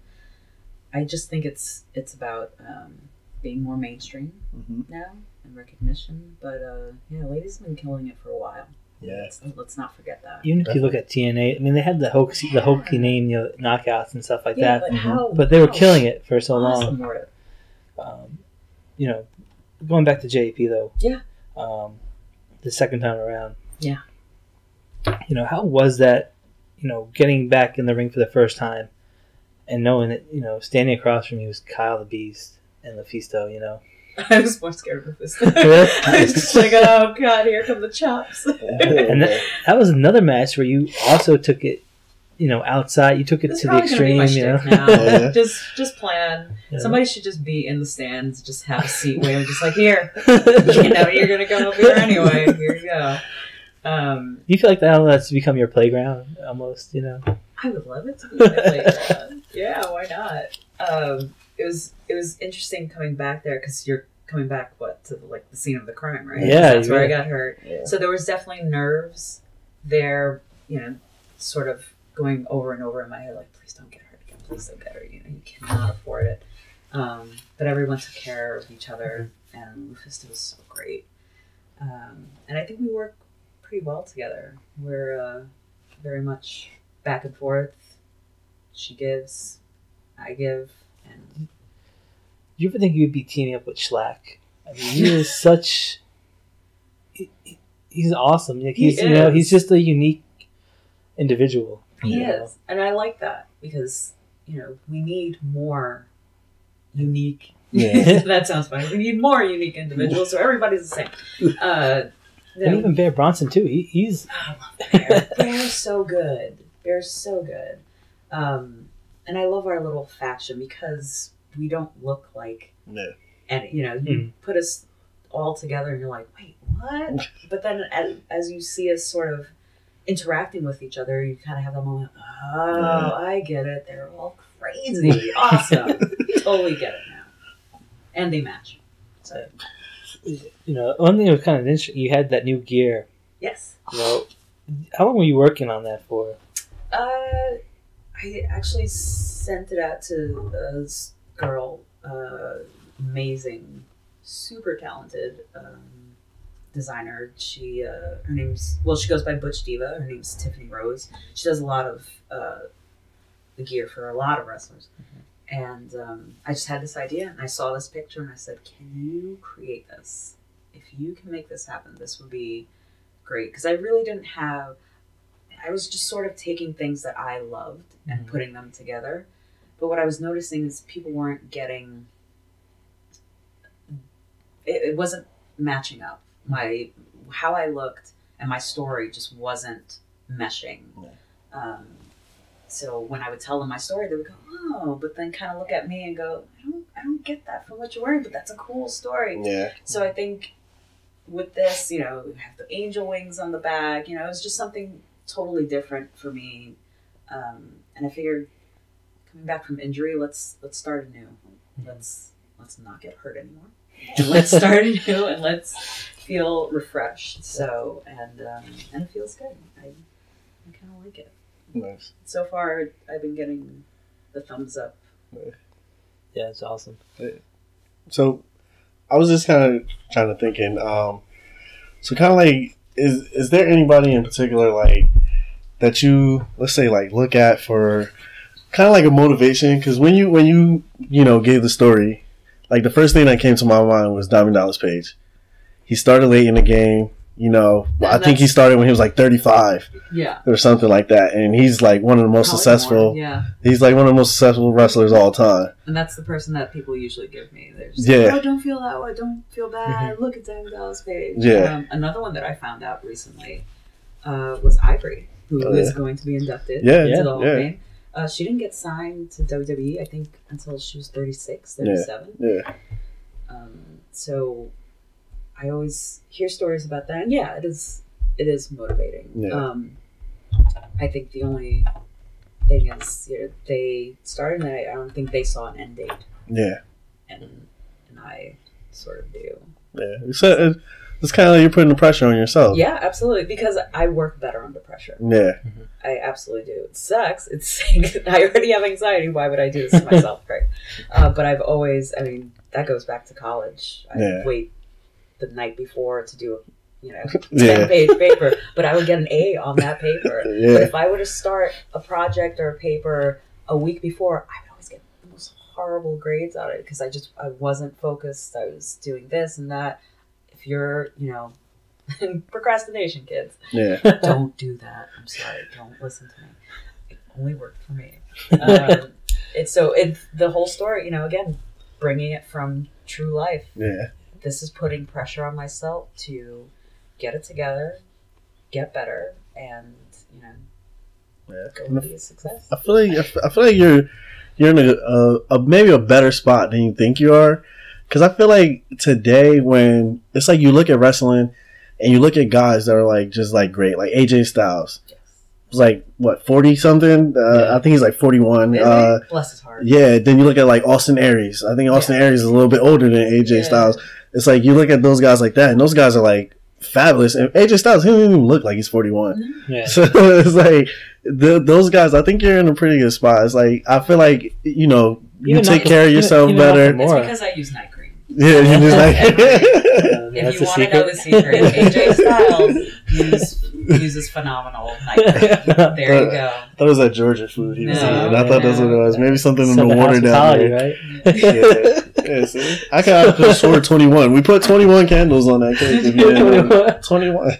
I just think it's it's about um, being more mainstream mm-hmm. now and recognition. But uh, yeah, ladies have been killing it for a while. Yeah, let's, let's not forget that. Even if you look at T N A, I mean, they had the hoax, yeah. the hokey name, you know, knockouts and stuff like yeah, that. But, mm-hmm. how, but they were killing it for so long. Um, you know, going back to J A P though. Yeah. Um, the second time around. Yeah. You know, how was that? You know, getting back in the ring for the first time. And knowing that, you know, standing across from you was Kyle the Beast and Lufisto, you know. I was more scared of Lufisto. I was just like, oh, God, here come the chops. And that, that was another match where you also took it, you know, outside. You took it this to the extreme, you know. Yeah. Just just plan. Yeah. Somebody should just be in the stands, just have a seat where you're just like, here, you know, you're going to come over here anyway. Here you go. Um, you feel like that, that's become your playground almost, you know? I would love it to be my playground. Yeah, why not? Um, it was it was interesting coming back there because you're coming back what to the, like the scene of the crime, right? Yeah, that's yeah. where I got hurt. Yeah. So there was definitely nerves there, you know, sort of going over and over in my head, like please don't get hurt again, please don't get hurt. You know, you cannot afford it. Um, but everyone took care of each other, and Lufisto was so great. Um, and I think we work pretty well together. We're uh, very much back and forth. She gives, I give, and you ever think you'd be teaming up with Schlack? I mean, he is such. He, he's awesome. Like he's, he you know, he's just a unique individual. He is, know? And I like that because you know we need more unique. Yeah. That sounds funny. We need more unique individuals, so everybody's the same. Uh, and even Bear Bronson too. He, he's. I love Bear. Bear's so good. Bear's so good. Um, and I love our little faction because we don't look like, no. and you know, you mm. put us all together and you're like, wait, what? But then as, as you see us sort of interacting with each other, you kind of have the moment, oh, yeah. I get it. They're all crazy. Awesome. Totally get it now. And they match. So, you know, one thing that was kind of interesting, you had that new gear. Yes. You know, how long were you working on that for? Uh... I actually sent it out to this girl, uh, amazing, super talented um, designer. She, uh, her name's, well, she goes by Butch Diva. Her name's Tiffany Rose. She does a lot of uh, the gear for a lot of wrestlers. And um, I just had this idea, and I saw this picture, and I said, can you create this? If you can make this happen, this would be great. Because I really didn't have, I was just sort of taking things that I loved and mm-hmm. putting them together. But what I was noticing is people weren't getting, it, it wasn't matching up. My, how I looked and my story just wasn't meshing. Yeah. Um, so when I would tell them my story, they would go, oh, but then kind of look at me and go, I don't, I don't get that from what you're wearing, but that's a cool story. Yeah. So I think with this, you know, we have the angel wings on the back, you know, it was just something totally different for me. Um, and I figured coming back from injury, let's, let's start anew. Let's, let's not get hurt anymore. And let's start anew and let's feel refreshed. So, and, um, and it feels good. I, I kind of like it. Nice. So far, I've been getting the thumbs up. Yeah, it's awesome. So, I was just kind of trying to thinking. Um, so, kind of like, is is there anybody in particular like that you, let's say, like look at for kind of like a motivation? Because when you when you you know gave the story, like the first thing that came to my mind was Diamond Dallas Page. He started late in the game. You know, well, I think he started when he was like thirty-five, yeah, or something like that. And he's like one of the most Probably successful. More, yeah, he's like one of the most successful wrestlers of all time. And that's the person that people usually give me. They're just yeah, like, oh, don't feel that way. Don't feel bad. Mm-hmm. Look at Diamond Dallas Page. Yeah. Um, another one that I found out recently uh, was Ivory, who oh, yeah. is going to be inducted yeah, into yeah, the Hall yeah. of Fame. Uh, she didn't get signed to W W E, I think, until she was thirty-six, thirty-seven. Yeah. yeah. Um, so. I always hear stories about that, and yeah, it is it is motivating. Yeah. Um, I think the only thing is, you know, they started, and I don't think they saw an end date. Yeah, and and I sort of do. Yeah, so it's kind of like you're putting the pressure on yourself. Yeah, absolutely, because I work better under pressure. Yeah, mm-hmm. I absolutely do. It sucks. It's I already have anxiety. Why would I do this to myself, right? Uh, but I've always, I mean, that goes back to college. I yeah. wait. the night before to do a you know ten page yeah. paper, but I would get an A on that paper. Yeah. But if I were to start a project or a paper a week before, I would always get the most horrible grades on it because I just I wasn't focused. I was doing this and that. If you're you know procrastination kids, yeah, don't do that. I'm sorry, don't listen to me. It only worked for me. Um, it's so it's the whole story. You know, again, bringing it from true life. Yeah. This is putting pressure on myself to get it together, get better, and you know, yeah. go and be a success. I feel like I feel like you're you're in a, a, a maybe a better spot than you think you are, because I feel like today when it's like you look at wrestling and you look at guys that are like just like great, like A J Styles. Yes. Was like what forty something? Uh, yeah. I think he's like forty one. Yeah, uh, bless his heart. Yeah. Then you look at like Austin Aries. I think Austin yeah. Aries is a little bit older than A J yeah. Styles. It's like you look at those guys like that, and those guys are like fabulous. And A J Styles, he doesn't even look like he's forty-one. Yeah. So it's like the, those guys. I think you're in a pretty good spot. It's like I feel like you know you even take not, care of yourself even, even better. It's because I use night cream. Yeah, you use night cream. um, if you want to know the secret, A J Styles use, uses phenomenal night cream. There you go. That was that Georgia food he was no, eating. I thought no, that's what it was. Maybe something in the water down there, right? Yeah. Yeah, see? I can have to score twenty-one. We put twenty-one candles on that cake. Yeah, twenty-one.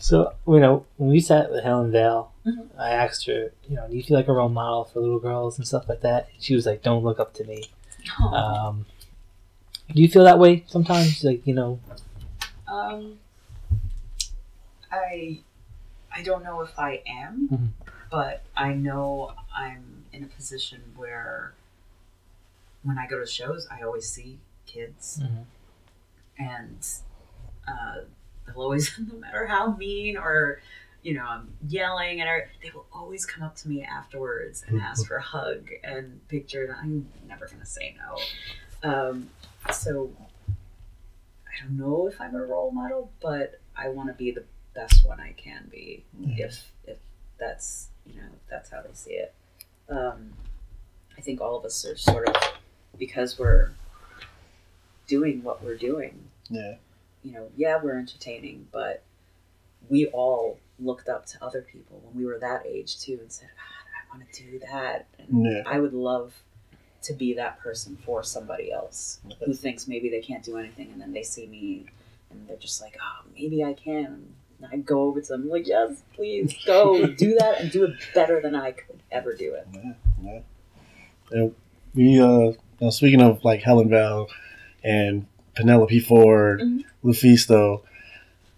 So, you know, when we sat with Helen Val, mm-hmm. I asked her, you know, do you feel like a role model for little girls and stuff like that? And she was like, don't look up to me. Oh. Um, do you feel that way sometimes? Like, you know. Um, I, I don't know if I am, mm-hmm. but I know I'm in a position where when I go to shows, I always see kids mm-hmm. and uh, they'll always, no matter how mean or, you know, I'm yelling and I, they will always come up to me afterwards and ask for a hug and picture, and I'm never going to say no. Um, so I don't know if I'm a role model, but I want to be the best one I can be mm-hmm. if, if that's, you know, if that's how they see it. Um, I think all of us are sort of, because we're doing what we're doing. Yeah. You know, yeah, we're entertaining, but we all looked up to other people when we were that age too and said, God, want to do that. And yeah. I would love to be that person for somebody else who thinks maybe they can't do anything, and then they see me and they're just like, oh, maybe I can. And I go over to them, I'm like, yes, please go do that and do it better than I could ever do it. Yeah, yeah. yeah we, uh, now speaking of like Helen Val and Penelope Ford, mm-hmm. Lufisto,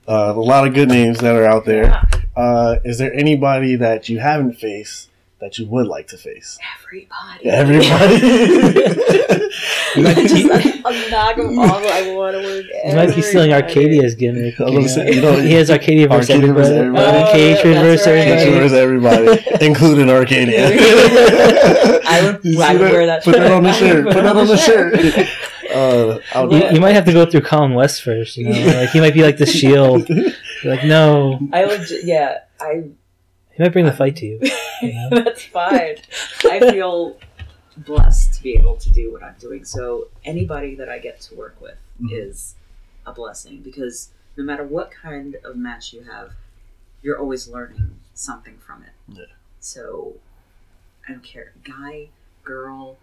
uh, a lot of good names that are out there. Yeah. Uh, is there anybody that you haven't faced that you would like to face? Everybody. Everybody. Like, just like, a knock of all I want to work. You might be stealing Arcadia's gimmick. You know? Saying, you know, he has Arcadia versus everybody. everybody. Oh, Arcadia versus right. everybody, including Arcadia. I would, I would that? wear that. Put shirt. that on the shirt. Put that on the shirt. shirt. Uh, you, you might have to go through Colin West first. You know, like he might be like the Shield. Like no, I would. Yeah, I. He might bring the fight to you. You know? That's fine. I feel blessed to be able to do what I'm doing. So anybody that I get to work with mm-hmm. is a blessing, because no matter what kind of match you have, you're always learning something from it. Yeah. So I don't care, guy, girl,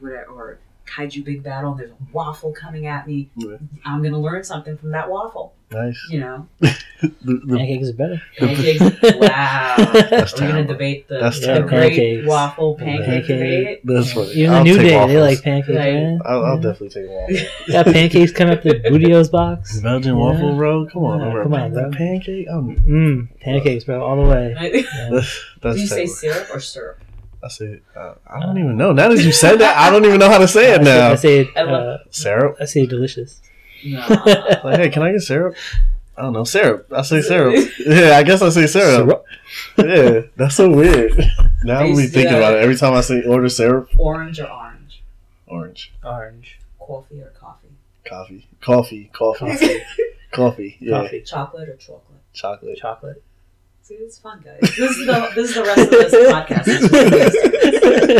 whatever, or kaiju big battle. There's a waffle coming at me. Yeah. I'm gonna learn something from that waffle. Nice. You know, pancakes is better. Pancakes, wow. That's We're gonna debate the, that's the great pancakes. Waffle pancake debate. That's funny. Even the New Day, waffles. They like pancakes. Right? I'll, I'll yeah. definitely take a waffle. Got pancakes coming up the Boudio's box. Belgian yeah. waffle, bro. Come on, yeah, come on, bro. Pancake. Mm, pancakes, bro, all the way. Yeah. that's, that's Do you terrible. say syrup or syrup? I say, uh, I don't uh, even know. Now that you said that, I don't even know how to say it now. I say it, uh, syrup. I say delicious. Nah. Like, hey, can I get syrup? I don't know, syrup. I say syrup. Yeah, I guess I say syrup. Syrup. Yeah, that's so weird. Now we think yeah. about it. Every time I say order syrup. Orange or orange? Orange. Orange. Coffee or coffee? Coffee. Coffee. Coffee. Coffee. Coffee. Yeah. Coffee. Chocolate or chocolate? Chocolate. Chocolate. See, it's fun, guys. This is the this is the rest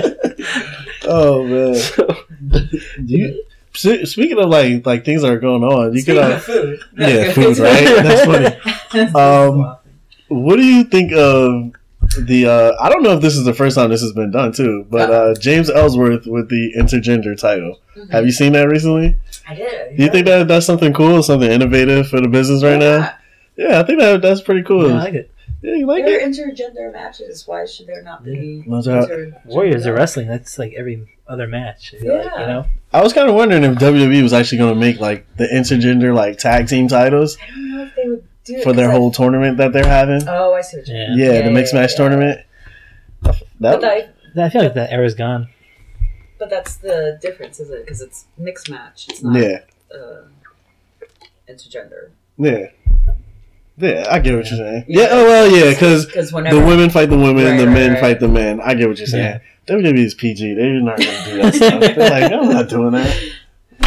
of this podcast. Oh man. So, do you? Speaking of like like things that are going on, you speaking could uh, of food. Yeah, food, right? That's funny. Um, what do you think of the? Uh, I don't know if this is the first time this has been done too, but uh, James Ellsworth with the intergender title. Mm-hmm. Have you seen that recently? I did. Yeah. Do you think that that's something cool, something innovative for the business right yeah. now? Yeah, I think that that's pretty cool. Yeah, I like it. Yeah, you like there it. There are intergender matches. Why should there not be? Yeah. Inter- Warriors are wrestling. That's like every other match. Yeah. Like, you know? I was kind of wondering if W W E was actually going to make like the intergender like tag team titles. I don't know if they would do it for their I... whole tournament that they're having. Oh, I see what you mean. Yeah, yeah, yeah the yeah, mixed match yeah. tournament. That, but that, I feel like that era's gone. But that's the difference, isn't it? Because it's mixed match. It's not yeah. uh, intergender. Yeah. Yeah, I get what you're saying. Yeah, yeah oh well, yeah, because the women fight the women, right, the right, men right. fight the men. I get what you're saying. Yeah. W W E is P G. They're not going to do that stuff. They're like, I'm not doing that.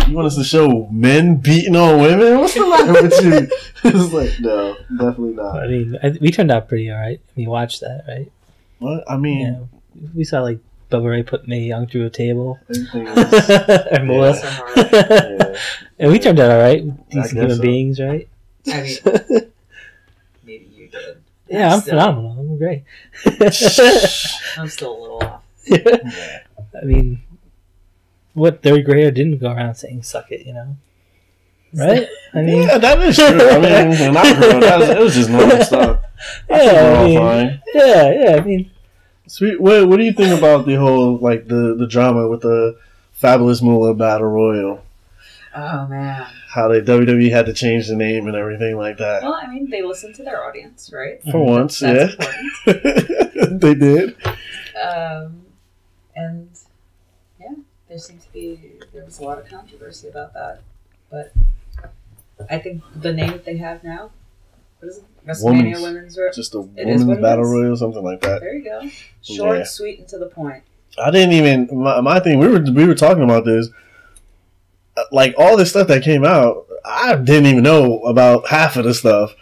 You want us to show men beating on women? What's the matter with you? It's like, no, definitely not. I mean, I, we turned out pretty all right. I mean, watch that, right? What? I mean... Yeah, we saw, like, Bubba Ray put Mae Young through a table. Everything was... and, yeah, yeah. and we turned out all right. Decent human so. beings, right? I mean... Yeah, I'm, I'm phenomenal. I'm great. I'm still a little off. Yeah. Yeah. I mean, what third grader didn't go around saying "suck it," you know? Right? I mean, yeah, that is true. I mean, not real. That was, it was just normal stuff. I yeah, I mean, fine. yeah, yeah. I mean, sweet. What, what do you think about the whole like the, the drama with the Fabulous Moolah Battle Royal? Oh man! How they W W E had to change the name and everything like that. Well, I mean, they listened to their audience, right? For mm-hmm. once, That's yeah, they did. Um, and yeah, there seems to be there was a lot of controversy about that, but I think the name that they have now, what is it? WrestleMania Women's, Women's just a Women's Battle Royal, something like that. There you go. Short, yeah. sweet, and to the point. I didn't even my, my thing. We were we were talking about this. Like, all this stuff that came out, I didn't even know about half of the stuff.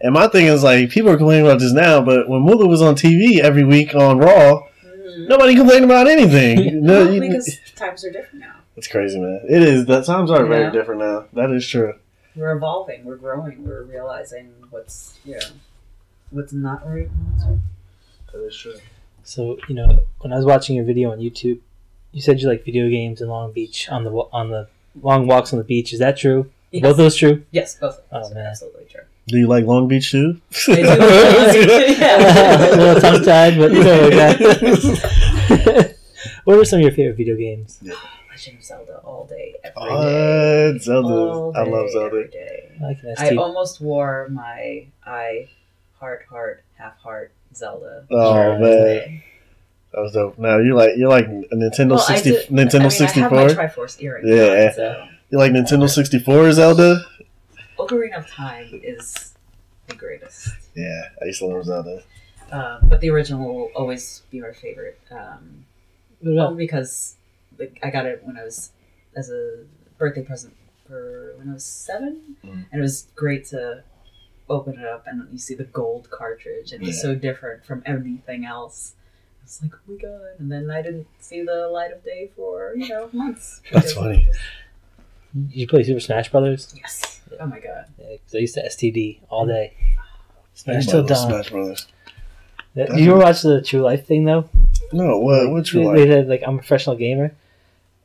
And my thing is, like, people are complaining about this now, but when Moolah was on T V every week on Raw, mm. nobody complained about anything. No, well, you, because times are different now. It's crazy, man. It is. The times are yeah. very different now. That is true. We're evolving. We're growing. We're realizing what's, you know, what's not right. That is true. So, you know, when I was watching your video on YouTube, you said you like video games and Long Beach on the on the long walks on the beach. Is that true? Yes. Both those true? Yes, both of those oh, are man. absolutely true. Do you like Long Beach too? I do. Yeah. A little tongue tied, but you know that. What are some of your favorite video games? Yeah. Legend of Zelda all day, every day. Uh, Zelda. All day, I love Zelda. Every day. I, like I almost wore my I heart heart half heart Zelda. Oh man. That was dope. Now you like you're like a Nintendo well, sixty I do, Nintendo I mean, sixty four. I have my Triforce earring. Yeah. On, so. You like Nintendo sixty four Zelda? Ocarina of Time is the greatest. Yeah, I used to love Zelda. Uh, but the original will always be my favorite. Um, well, because like, I got it when I was as a birthday present for when I was seven, mm. and it was great to open it up and you see the gold cartridge, and yeah. it's so different from everything else. I was like, oh my god! And then I didn't see the light of day for you know months. That's funny. Did you play Super Smash Brothers? Yes. Yeah. Oh my god. Yeah, I used to S T D all day. Smash till dawn. Smash Brothers. That, did you ever watch the True Life thing though? No. What? What True Life? They said like I'm a professional gamer,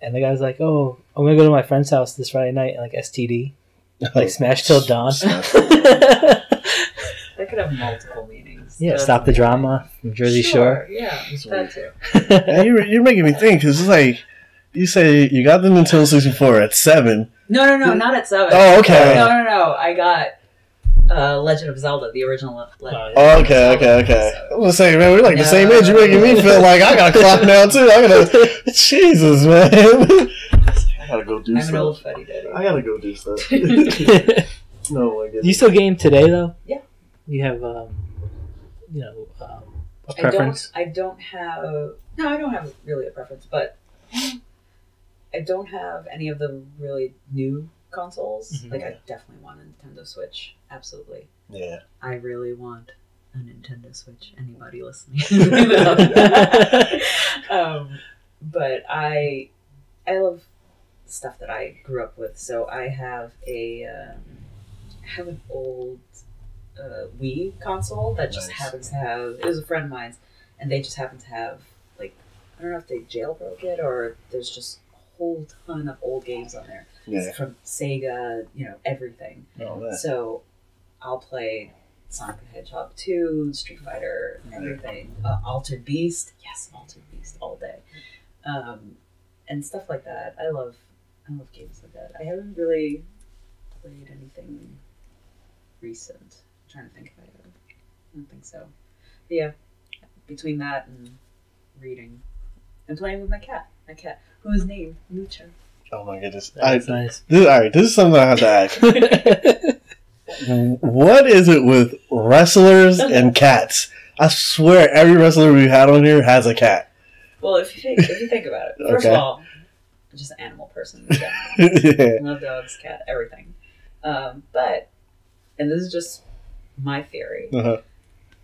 and the guy's like, "Oh, I'm gonna go to my friend's house this Friday night and like S T D, oh. like Smash till dawn." Smash. That could have multiple meanings. Yeah, That's stop the drama from Jersey sure, Shore. Yeah, that too. Yeah, you're, you're making me think because it's like you say you got the Nintendo sixty-four at seven. No, no, no, not at seven. Oh, okay. No, no, no. I got uh, Legend of Zelda, the original. Legend oh, okay, okay, okay. I was saying, man, we're like no, the same age. You're making me feel like I got clocked now too. I gotta, Jesus, man. I gotta go do I'm stuff. I'm an old fuddy daddy. I gotta go do stuff. No, I get. You still game today though? Yeah. You have, um, you know, um, a preference? I don't, I don't have... No, I don't have really a preference, but I don't have any of the really new consoles. Mm-hmm. Like, I definitely want a Nintendo Switch. Absolutely. Yeah. I really want a Nintendo Switch. Anybody listening? um, but I, I love stuff that I grew up with. So I have a... Um, I have an old... Uh, Wii console that just nice. happens to have. It was a friend of mine's, and they just happened to have like I don't know if they jailbroke it or there's just a whole ton of old games on there yeah. from Sega, you know everything. Oh, so I'll play Sonic the Hedgehog two, Street Fighter, and everything. Uh, Altered Beast, yes, Altered Beast all day, um, and stuff like that. I love, I love games like that. I haven't really played anything recent. Trying to think if I ever. I don't think so. But yeah, between that and reading and playing with my cat, my cat who is named Lucha. Oh my goodness! That's nice. This, all right, this is something I have to ask. What is it with wrestlers and cats? I swear, every wrestler we had on here has a cat. Well, if you think, if you think about it, first okay. of all, I'm just an animal person. Yeah. Love dogs, cat, everything. Um, but and this is just. My theory, uh-huh.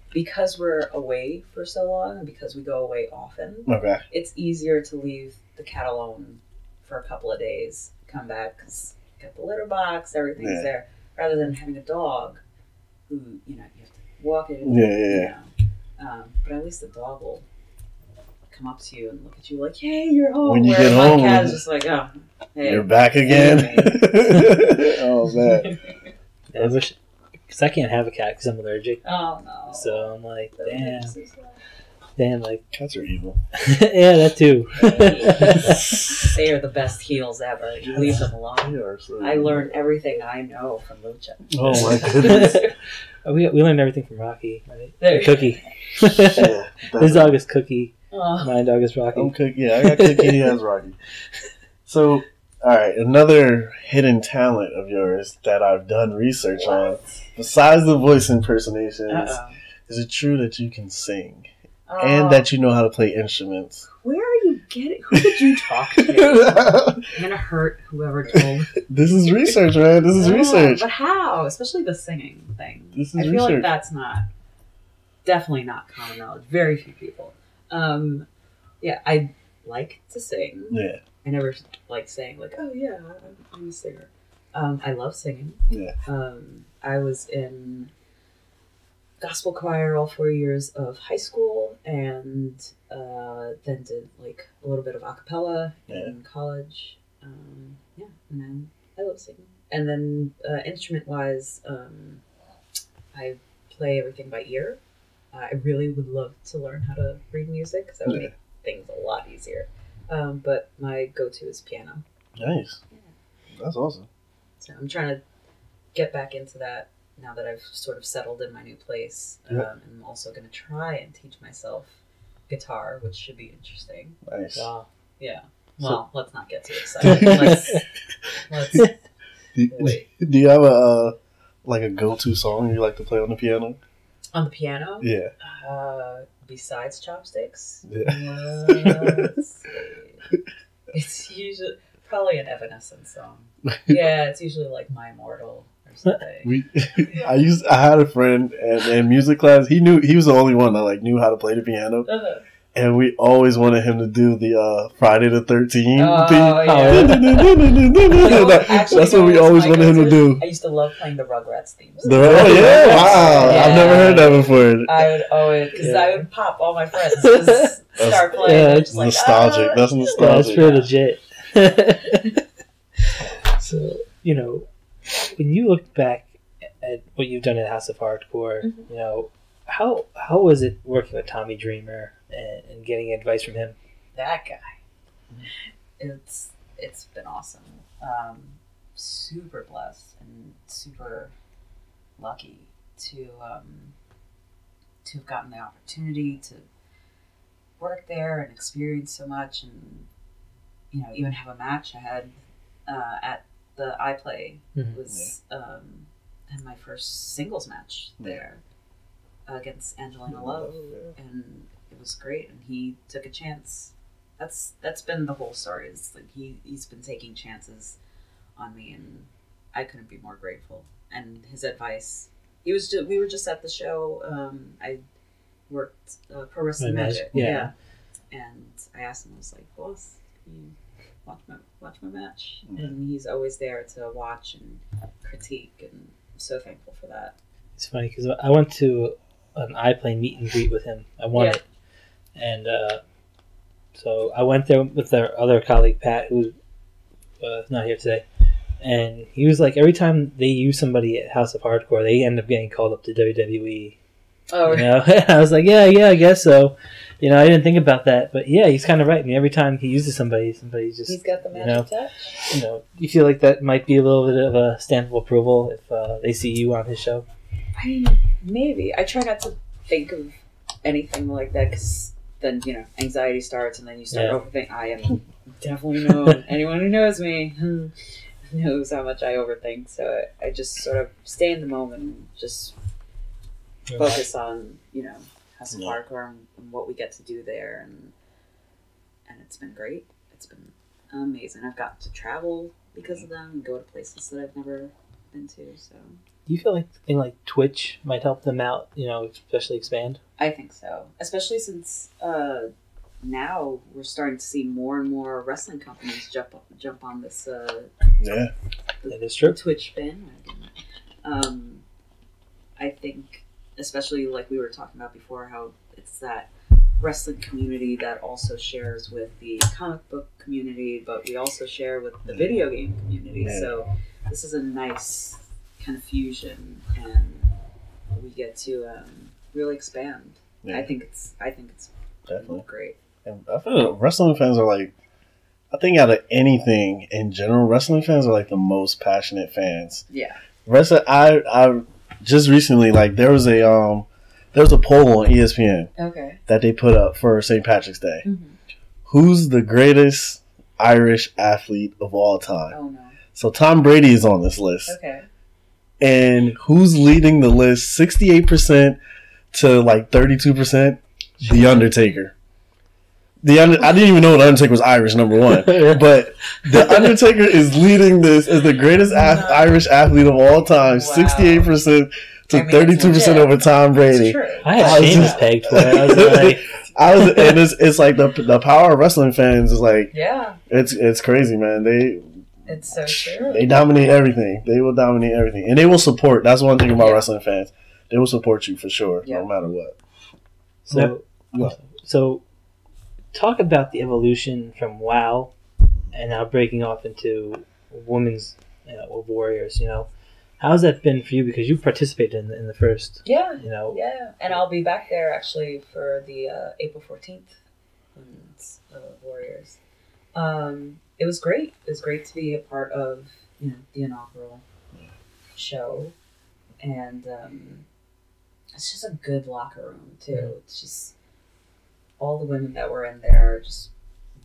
because we're away for so long, and because we go away often, okay. it's easier to leave the cat alone for a couple of days, come back, because you got the litter box, everything's yeah. there, rather than having a dog who, you know, you have to walk it. Yeah, yeah, yeah. You know. um, but at least the dog will come up to you and look at you like, hey, you're home. When you Whereas get home, my cat is just like, oh, hey, you're back again. Anyway. Oh, man. I wish. Cause I can't have a cat because I'm allergic. Oh no! So I'm like, damn, damn, like cats are evil. Yeah, that too. They are the best heels ever. You leave them alone. So I evil. learned everything I know from Lucha. Oh my goodness! we we learned everything from Rocky, right? There Cookie. Yeah, His dog is Cookie. Oh. My dog is Rocky. I'm Cookie. Yeah, I got Cookie. He has Rocky. So, all right, another hidden talent of yours that I've done research what? on, besides the voice impersonations, Uh-oh. is it true that you can sing uh, and that you know how to play instruments? Where are you getting? Who did you talk to? I'm gonna hurt whoever told. This is research, man. This is oh, research. But how? Especially the singing thing. This is I feel research. like that's not definitely not common knowledge. Very few people. Um, yeah, I like to sing. Yeah. I never like saying like, oh yeah, I'm a singer. Um, I love singing. Yeah. Um, I was in gospel choir all four years of high school and uh, then did like a little bit of acapella yeah. in college. Um, yeah, and then I love singing. And then uh, instrument wise, um, I play everything by ear. Uh, I really would love to learn how to read music because that would yeah. make things a lot easier. Um, but my go-to is piano. Nice. Yeah. That's awesome. So I'm trying to get back into that now that I've sort of settled in my new place. Yep. Um, I'm also going to try and teach myself guitar, which should be interesting. Nice. Wow. Yeah. So, well, let's not get too excited. let's, let's do, wait. Do you have a uh, like a go-to song you like to play on the piano? On the piano? Yeah. Uh, besides chopsticks? Yeah. Uh, let's see. It's usually probably an Evanescence song. Yeah, it's usually like My Immortal or something. We, I used I had a friend and in music class. He knew he was the only one that like knew how to play the piano. Uh-huh. And we always wanted him to do the uh, Friday the thirteenth. Oh, yeah. Like, actually, that's what we always wanted him to do. I used to love playing the Rugrats theme. The Rugrats? Oh, yeah. Wow. Yeah. I've never heard that before. I would always, because yeah. I would pop all my friends just start playing. Yeah, that's like, nostalgic. Ah. That's nostalgic. That's real legit. So, you know, when you look back at what you've done at House of Hardcore, mm-hmm. you know, how how was it working with Tommy Dreamer and, and getting advice from him? That guy, it's it's been awesome. Um, super blessed and super lucky to um, to have gotten the opportunity to work there and experience so much, and you know, even have a match I had uh, at the iPlay mm-hmm. was um, and my first singles match there. Yeah. Against Angelina Love, and it was great, and he took a chance. That's that's been the whole story, is like he he's been taking chances on me, and I couldn't be more grateful. And his advice, he was just, we were just at the show, um I worked uh, Pro Wrestling Magic, yeah. yeah and I asked him, I was like, boss, can you watch my watch my match? Mm-hmm. And he's always there to watch and critique, and I'm so thankful for that. It's funny because I went to an iPlay meet and greet with him. I won yeah. it. And uh, so I went there with our other colleague, Pat, who's uh, not here today. And he was like, every time they use somebody at House of Hardcore, they end up getting called up to W W E. Oh, right. You know? I was like, yeah, yeah, I guess so. You know, I didn't think about that. But yeah, he's kind of right. I mean, every time he uses somebody, somebody just... He's got the magic you know, touch. You know, you feel like that might be a little bit of a stamp of approval if uh, they see you on his show. I mean, maybe. I try not to think of anything like that because then, you know, anxiety starts and then you start yeah. overthinking. I am definitely known. Anyone who knows me knows how much I overthink. So I, I just sort of stay in the moment and just focus on, you know, House of yeah. Hardcore and, and what we get to do there. And and it's been great. It's been amazing. I've gotten to travel because of them and go to places that I've never been to, so... Do you feel like thing like Twitch might help them out, you know, especially expand? I think so. Especially since uh, now we're starting to see more and more wrestling companies jump up, jump on this uh, yeah. the, that is true. Twitch bandwagon. Um, I think, especially like we were talking about before, how it's that wrestling community that also shares with the comic book community, but we also share with the video game community. Yeah. So this is a nice... kind of fusion, and we get to um, really expand. Yeah. I think it's I think it's definitely great. And I feel like wrestling fans are like, I think out of anything in general, wrestling fans are like the most passionate fans. Yeah. Wrestling, I I just recently like there was a um there was a poll on E S P N okay. that they put up for Saint Patrick's Day. Mm-hmm. Who's the greatest Irish athlete of all time? Oh no. So Tom Brady is on this list. Okay. And who's leading the list? sixty-eight percent to like thirty-two percent. The Undertaker. The under- I didn't even know The Undertaker was Irish, number one. But The Undertaker is leading this as the greatest ath- Irish athlete of all time. Wow. sixty-eight percent to I mean, thirty-two percent over Tom Brady. I had Seamus pegged for it. I was like... I was, and it's, it's like the the power of wrestling fans is like... Yeah. It's, it's crazy, man. They... It's so true. They dominate everything. They will dominate everything. And they will support. That's one thing about yeah. wrestling fans. They will support you for sure, yeah. no matter what. So, What? So, talk about the evolution from WoW and now breaking off into women's you know, warriors. You know, how's that been for you? Because you participated in, in the first. Yeah. You know. Yeah, and I'll be back there actually for the uh, April fourteenth women's uh, warriors. Um, it was great. It was great to be a part of you know the inaugural show, and um, it's just a good locker room too. It's just all the women that were in there are just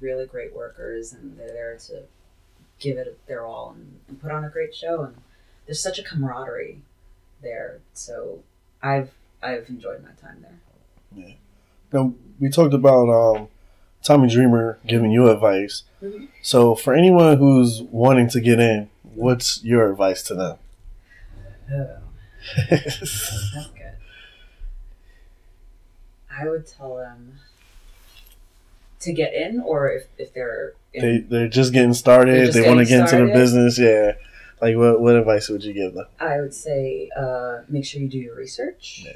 really great workers, and they're there to give it their all and, and put on a great show. And there's such a camaraderie there, so I've I've enjoyed my time there. Yeah. Now we talked about um, Tommy Dreamer giving you advice. Mm-hmm. So for anyone who's wanting to get in, what's your advice to them? Oh. That's good. I would tell them to get in, or if, if they're in, they they're just getting started, just they want to get started. into the business. Yeah, like what what advice would you give them? I would say uh, make sure you do your research. Yeah.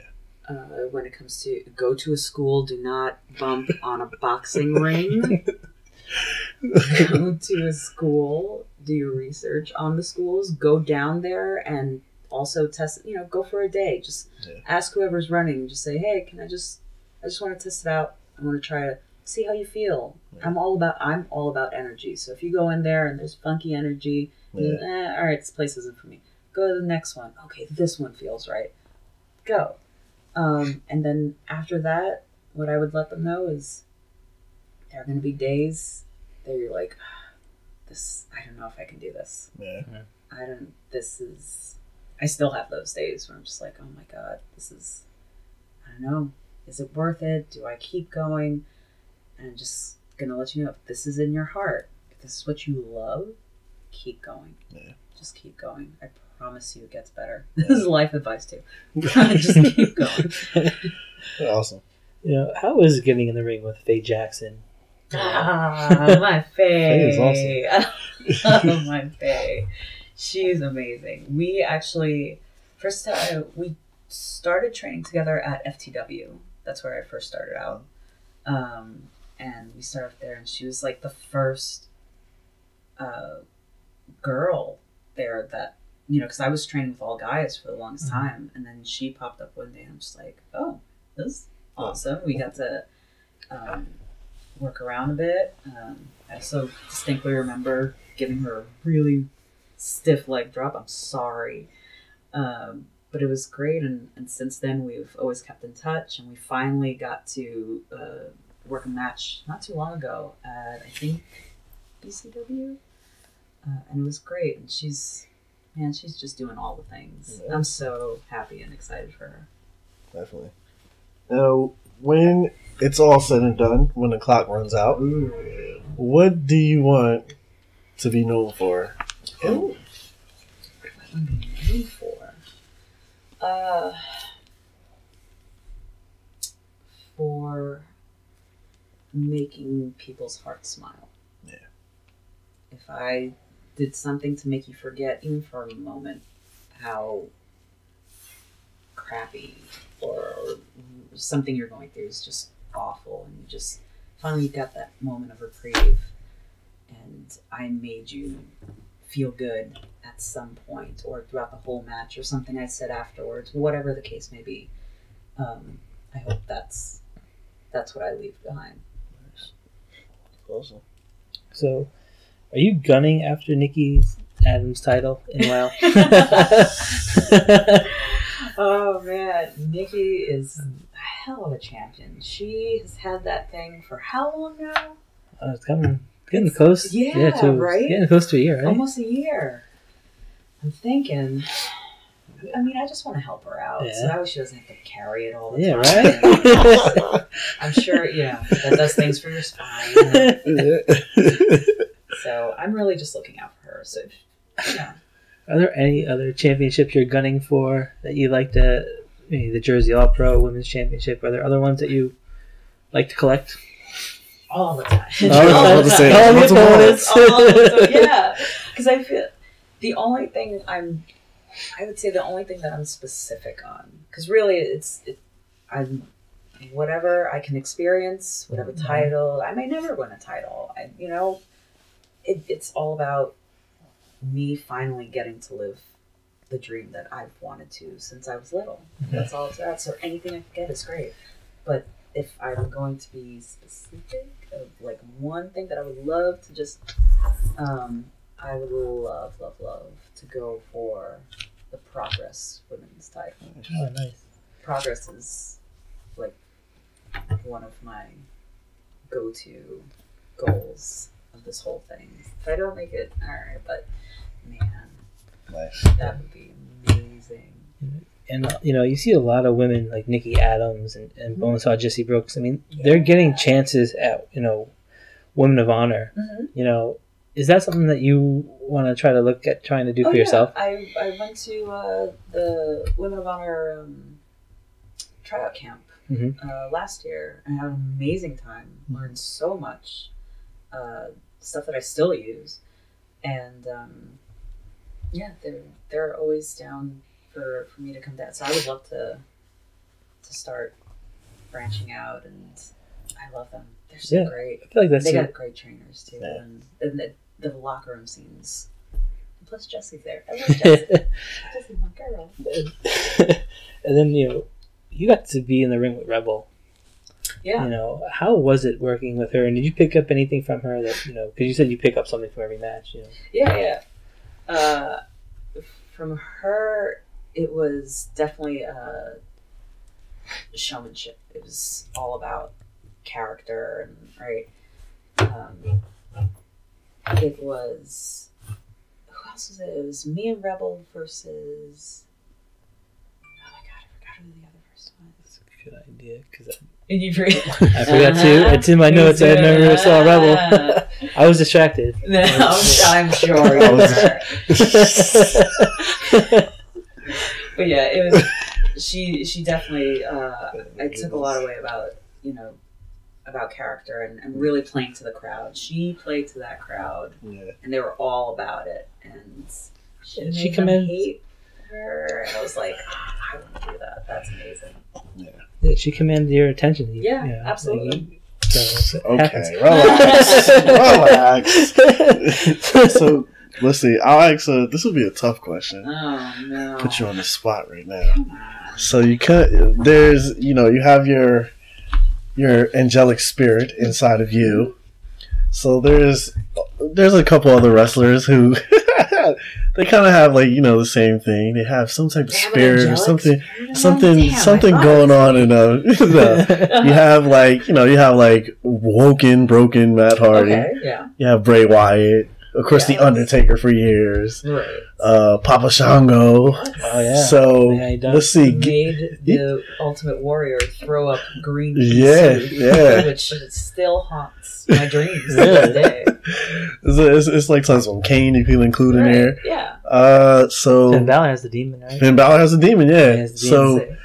Uh, when it comes to go to a school, do not bump on a boxing ring. Go to a school, do your research on the schools, go down there and also test, you know, go for a day. Just yeah. ask whoever's running, just say, hey, can I just, I just want to test it out. I want to try to see how you feel. Yeah. I'm all about, I'm all about energy. So if you go in there and there's funky energy, yeah. eh, all right, this place isn't for me. Go to the next one. Okay, this one feels right. Go. Um, and then after that, what I would let them know is there are going to be days that you're like, ah, this, I don't know if I can do this. Yeah. I don't, this is, I still have those days where I'm just like, oh my God, this is, I don't know. Is it worth it? Do I keep going? And I'm just going to let you know, if this is in your heart, if this is what you love, keep going. Yeah. Just keep going. I promise you it gets better. This is life advice too. Just keep going. Awesome. You know, how is getting in the ring with Faye Jackson? Ah, my Faye. Faye is awesome. I love my Faye. She's amazing. We actually, first time, we started training together at F T W. That's where I first started out. Um, and we started there, and she was like the first uh, girl there that, you know, because I was training with all guys for the longest mm-hmm. time, and then she popped up one day, and I'm just like, oh, this is awesome. We got to um, work around a bit. Um, I so distinctly remember giving her a really stiff leg drop. I'm sorry. Um, but it was great, and, and since then, we've always kept in touch, and we finally got to uh, work a match not too long ago at, I think, B C W, uh, and it was great, and she's... Man, she's just doing all the things. Yeah. I'm so happy and excited for her. Definitely. Now, when it's all said and done, when the clock runs out, Ooh. what do you want to be known for? Ooh. What am I being known for? Uh, for making people's hearts smile. Yeah. If I... did something to make you forget, even for a moment, how crappy or something you're going through is just awful, and you just finally got that moment of reprieve, and I made you feel good at some point or throughout the whole match or something I said afterwards, whatever the case may be. Um, I hope that's that's what I leave behind. Awesome. So... are you gunning after Nikki Addams' title in WoW? Oh, man. Nikki is a hell of a champion. She has had that thing for how long now? Oh, it's coming. Getting it's, close. Yeah, yeah to, right? Getting close to a year, right? Almost a year. I'm thinking... I mean, I just want to help her out. Yeah. So that way she doesn't have to carry it all the yeah, time. Yeah, right? I'm sure, you know, that does things for your spine. So I'm really just looking out for her. So, you know. Are there any other championships you're gunning for that you like to, maybe the Jersey All Pro Women's Championship? Are there other ones that you like to collect? All the time. All the time. All the opponents. Yeah. Because I feel the only thing I'm, I would say the only thing that I'm specific on, because really it's, it, I'm whatever I can experience, whatever mm-hmm. title, I may never win a title. I, you know, it, it's all about me finally getting to live the dream that I've wanted to since I was little. Mm-hmm. That's all it's about. So anything I can get is great. But if I'm going to be specific of like one thing that I would love to just, um, I would love, love, love to go for the Progress women's title. Oh, nice. Progress is like one of my go-to goals of this whole thing. If I don't make it, all right, but man, nice. That would be amazing. And you know, you see a lot of women like Nikki Addams and, and mm-hmm. Bonesaw Jesse Brooks. I mean, yeah. they're getting chances at, you know, Women of Honor. Mm-hmm. You know, is that something that you want to try to look at trying to do oh, for yeah. yourself? I I went to uh, the Women of Honor um, tryout camp mm-hmm. uh, last year and had an amazing time. Learned so much uh, stuff that I still use, and um, yeah, they're they're always down for for me to come down. So I would love to to start branching out, and I love them. They're so yeah, great. I feel like that's they got great trainers too, yeah. and, and the, the locker room scenes. And plus Jesse's there. I love Jessie. Jessie's my girl. And then you know, you got to be in the ring with Rebel. Yeah. You know, how was it working with her? And did you pick up anything from her that you know? Because you said you pick up something from every match. You know. Yeah, yeah. Uh, from her, it was definitely uh, showmanship. It was all about character, and right. Um, it was who else was it? It was me and Rebel versus. Oh my god, I forgot who the other person was. That's a good idea because I. And you forget. I forgot uh-huh. too. It's in my notes. I never saw Rebel. I was distracted. No, I'm, I'm sure. You were. But yeah, it was. She she definitely. Uh, I took a lot away about you know. about character and, and really playing to the crowd. She played to that crowd, yeah. and they were all about it. And she, and she come in, hate her, and I was like, oh, I want to do that. That's amazing. Yeah, yeah she commanded your attention. You, yeah, you know, absolutely. So okay, relax, relax. So let's see. I'll ask. Uh, this will be a tough question. Oh no! Put you on the spot right now. So you cut. There's, you know, you have your. your angelic spirit inside of you. So there's there's a couple other wrestlers who they kind of have like, you know, the same thing. They have some type of spirit or something something damn, something going on in a you have like, you know, you have like Woken, Broken Matt Hardy. Okay, yeah. You have Bray Wyatt. Of course, yeah, The Undertaker for years. Right. Uh, Papa Shango. Oh, yeah. So, yeah, let's see. Made the Ultimate Warrior throw up green. Yeah, soup, yeah. Which still haunts my dreams yeah. to this day. It's, it's, it's like sometimes when Kane, you can include right. in there. Yeah. Uh, so Finn Balor has the demon, right? Finn Balor has the demon, yeah. The so, demon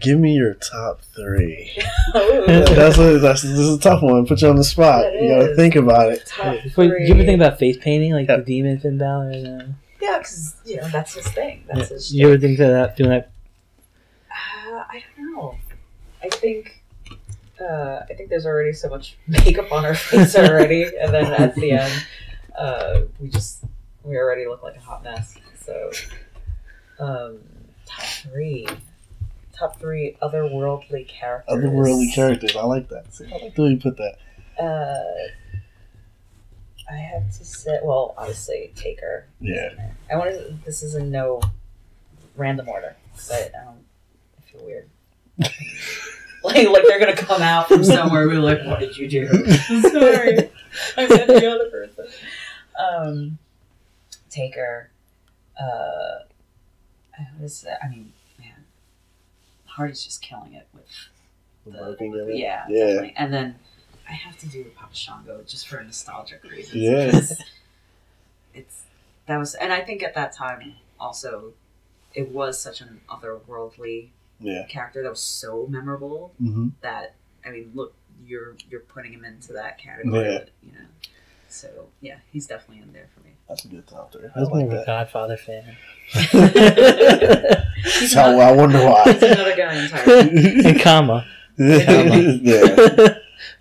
give me your top three. Oh. that's, a, that's this is a tough one. Put you on the spot. That you got to think about it. Top yeah. Before, three. Do you ever think about face painting, like yeah. the demon Finn Balor? Uh, yeah, because you know that's his thing. That's yeah. his. You thing. Ever think of that doing that? Uh, I don't know. I think uh, I think there's already so much makeup on our face already, and then at the end, uh, we just we already look like a hot mess. So, um, top three. Top three otherworldly characters. Otherworldly characters. I like that. See, I like the way you put that. Uh, I have to say, well, obviously, Taker. Yeah. I want to. This is in no random order, but um, I feel weird. like, like they're gonna come out from somewhere. We're like, what did you do? I'm sorry, I'm not the other person. Um, Taker. Uh, what is that? I mean. Hardy's just killing it with the, the yeah, yeah. Definitely. And then I have to do Papa Shango just for nostalgic reasons. Yes, it's that was, and I think at that time also it was such an otherworldly yeah. character that was so memorable mm-hmm. that I mean, look, you're you're putting him into that category, yeah. but, you know. So yeah, he's definitely in there for me. That's a good top three. I'm like a Godfather fan. So another, I wonder why. He's another guy entirely. And Kama. Kama. Yeah.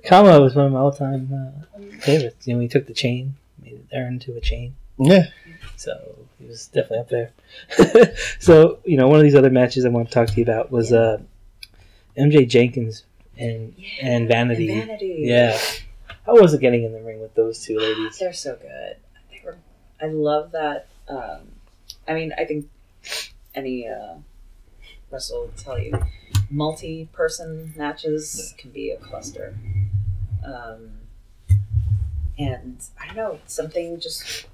Kama was one of my all-time uh, favorites. You know, he took the chain, made it there into a chain. Yeah. So he was definitely up there. So, you know, one of these other matches I want to talk to you about was uh, M J Jenkins and yeah, and Vanity. And Vanity. Yeah. I wasn't getting in the ring with those two ladies. They're so good. They were, I love that. Um, I mean, I think any uh, wrestler will tell you, multi-person matches can be a cluster. Um, and I don't know, something just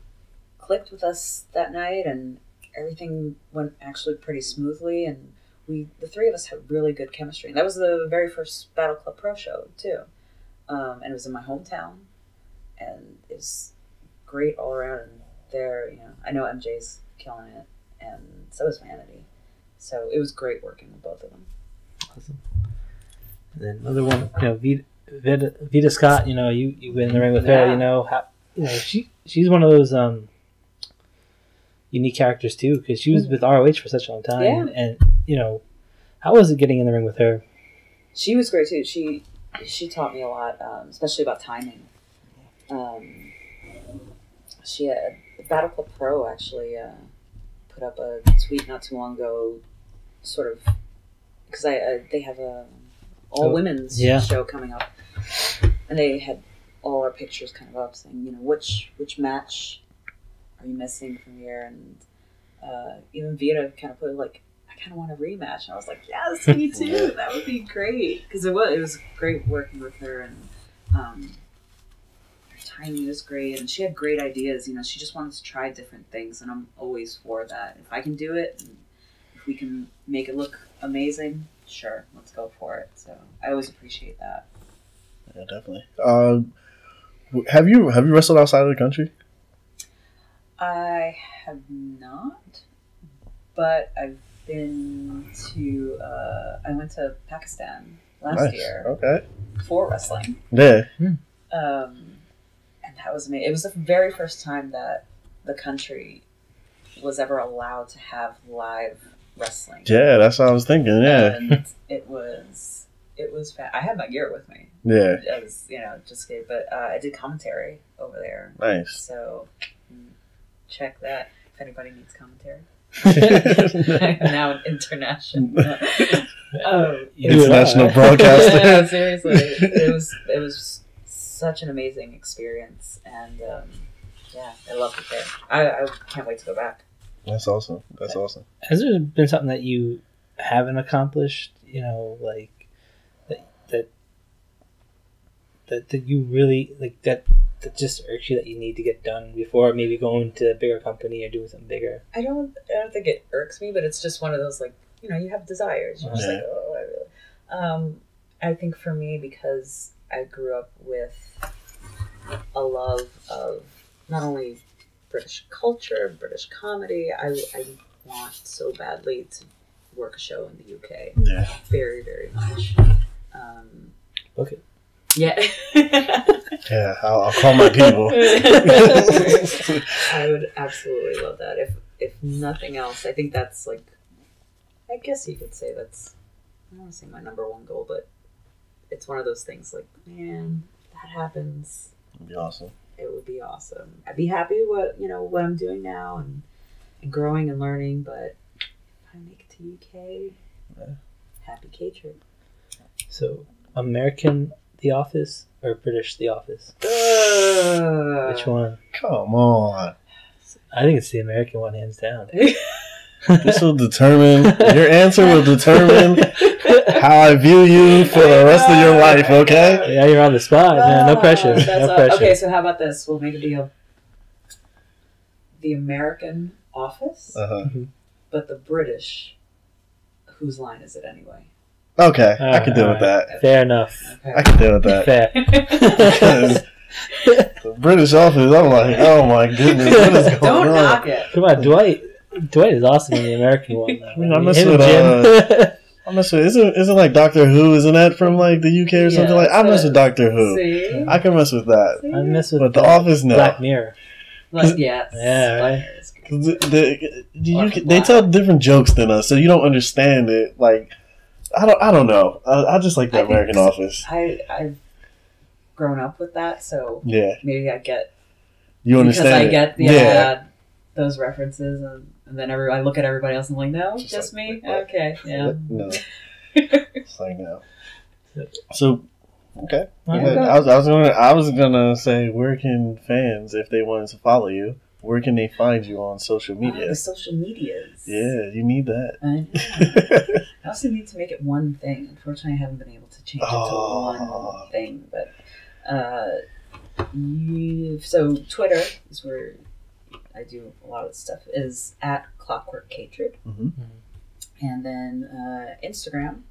clicked with us that night, and everything went actually pretty smoothly. And we, the three of us, had really good chemistry. And that was the very first Battle Club Pro show too. Um, and it was in my hometown, and it was great all around. And there, you know, I know M J's killing it, and so is Vanity. So it was great working with both of them. Awesome. And then another one, you know, Veda, Veda, Veda Scott. You know, you you went in the ring with yeah. her. You know, how, you know, she she's one of those um, unique characters too, because she was with R O H for such a long time. Yeah. And you know, how was it getting in the ring with her? She was great too. She. She taught me a lot, um, especially about timing. Um, she had Battle Club Pro actually uh, put up a tweet not too long ago, sort of, because I uh, they have a all women's oh, yeah. show coming up, and they had all our pictures kind of up, saying, you know, which which match are you missing from here, and uh, even Vita kind of put like, I kind of want a rematch. And I was like, yes, me too. That would be great. Because it was, it was great working with her. And um, her timing was great. And she had great ideas. You know, she just wanted to try different things. And I'm always for that. If I can do it, and if we can make it look amazing, sure, let's go for it. So I always appreciate that. Yeah, definitely. Um, have you have you wrestled outside of the country? I have not. But I've been to uh I went to Pakistan last nice. year okay for wrestling yeah um and that was amazing. It was the very first time that the country was ever allowed to have live wrestling. Yeah, that's what I was thinking. Yeah. And it was it was fa- I had my gear with me. Yeah, I was, you know, just kidding, but uh, I did commentary over there. Nice. So check that if anybody needs commentary. Now international. um, international broadcaster. No, seriously, it was it was such an amazing experience, and um, yeah, I loved it there. I, I can't wait to go back. That's awesome. That's awesome. Has there been something that you haven't accomplished? You know, like that that that, that you really like that. That just irks you that you need to get done before maybe going to a bigger company or doing something bigger? I don't I don't think it irks me, but it's just one of those, like, you know, you have desires. You're okay. Just like, oh, I really... Um, I think for me, because I grew up with a love of not only British culture, British comedy, I, I want so badly to work a show in the U K. Yeah. Very, very much. Um, okay. Yeah. Yeah, I'll, I'll call my people. I would absolutely love that. If if nothing else, I think that's like, I guess you could say that's, I don't want to say my number one goal, but it's one of those things like, man, if that happens, it'd be awesome. It would be awesome. I'd be happy what you know what I'm doing now and, and growing and learning, but if I make it to U K, yeah. Happy K-trip. So American The Office or British The Office? Uh, Which one? Come on. I think it's the American one, hands down. This will determine, your answer will determine how I view you for the rest of your life, okay? Yeah, you're on the spot, uh, man. No pressure. That's no pressure. A, okay, so how about this? We'll make a deal. The American Office, uh-huh. Mm-hmm. But the British, whose line is it anyway? Okay, all I can right, deal with right. that. Fair enough. Okay. I can deal with that. Fair. The British Office, I'm like, oh my goodness, what is going Don't on? Knock it. Come on, Dwight. Dwight is awesome in the American one. Though. I mean, I mean, mess with uh, I mess with isn't isn't like Doctor Who? Isn't that from like the U K or yeah, something like? I mess with Doctor Who. See? I can mess with that. See? I mess with. But the, the Office, no. Black Mirror. Like, yes. Yeah. Right? The, the, the, you, they tell different jokes than us, so you don't understand it. Like. I don't. I don't know. I, I just like the I American Office. I I've grown up with that, so yeah. Maybe I get. You understand? Because I it. get the, yeah. uh, those references, and, and then every I look at everybody else and I'm like, no, just, just like, me. What? Okay, yeah. No. It's like no. So. Okay. Yeah, okay. I was I was gonna I was gonna say, where can fans, if they wanted to follow you, where can they find you on social media? Oh, the social medias. Yeah, you need that. I know. I also need to make it one thing. Unfortunately, I haven't been able to change it oh. to one thing. But uh, you, so Twitter is where I do a lot of stuff. Is at Clockwork Catred, mm-hmm. and then uh, Instagram.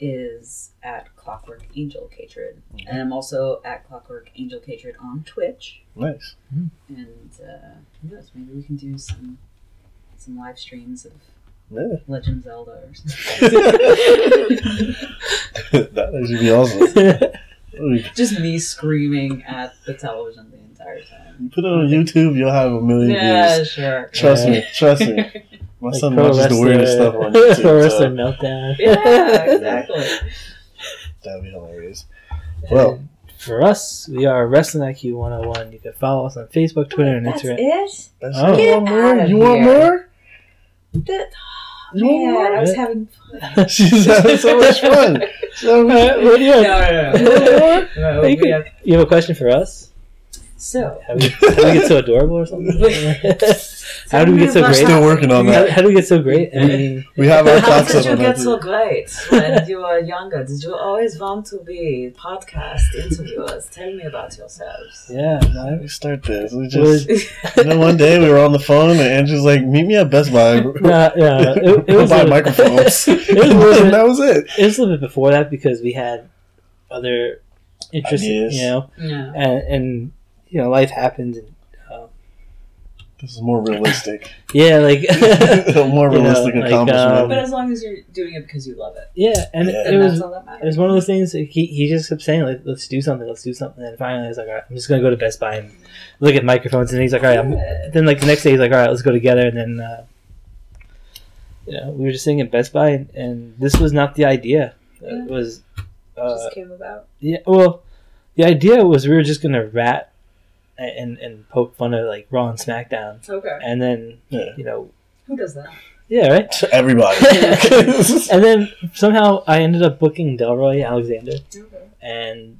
Is at Clockwork Angel Catred, okay. and I'm also at Clockwork Angel Catred on Twitch. Nice. Mm. And uh, who knows? Maybe we can do some some live streams of yeah. Legend of Zelda or something. That would be awesome. Just me screaming at the television the entire time. You put it on YouTube, you'll have a million yeah, views. Yeah, sure. Trust yeah. me. Trust me. My like son watches the weirdest stuff on YouTube. Pro Wrestling so. Meltdown. Yeah, exactly. That'd be hilarious. Well, and for us, we are Wrestling I Q one oh one. You can follow us on Facebook, Twitter, and Instagram. That's it? That's oh. Get want more? You here. want more? That, oh, you man, want more? I was having fun. She's having so much fun. So, uh, what do you have? No, no, no. no you, could, have... you have a question for us? So how do, we, how do we get so adorable or something? How do we get so great? Still working on that. How, how do we get so great? I mean, we have our thoughts on that. How did you get so great when you were younger? Did you always want to be podcast interviewers? Tell me about yourselves. Yeah, why did we start this? We just, you know, one day we were on the phone and Andrew's like, "Meet me at Best Buy." Nah, yeah, it, it was buy microphones. It was bit, that was it. It was a little bit before that because we had other interests, you know, yeah. and. and you know, life happens. And, um, this is more realistic. Yeah, like a more realistic you know, accomplishment. Like, um, but as long as you're doing it because you love it. Yeah, and yeah. it, it was that it was one of those things. Like, he he just kept saying, like, "Let's do something. Let's do something." And finally, I was like, all right, "I'm just gonna go to Best Buy and look at microphones." And he's like, "All right." I'm, then like the next day, he's like, "All right, let's go together." And then uh, you know, we were just sitting at Best Buy, and, and this was not the idea. Yeah. It was uh, it just came about. Yeah. Well, the idea was we were just gonna rat. And, and poke fun at like Raw and SmackDown. Okay. And then, yeah. you know. Who does that? Yeah, right? Everybody. And then somehow I ended up booking Delroy Alexander okay. and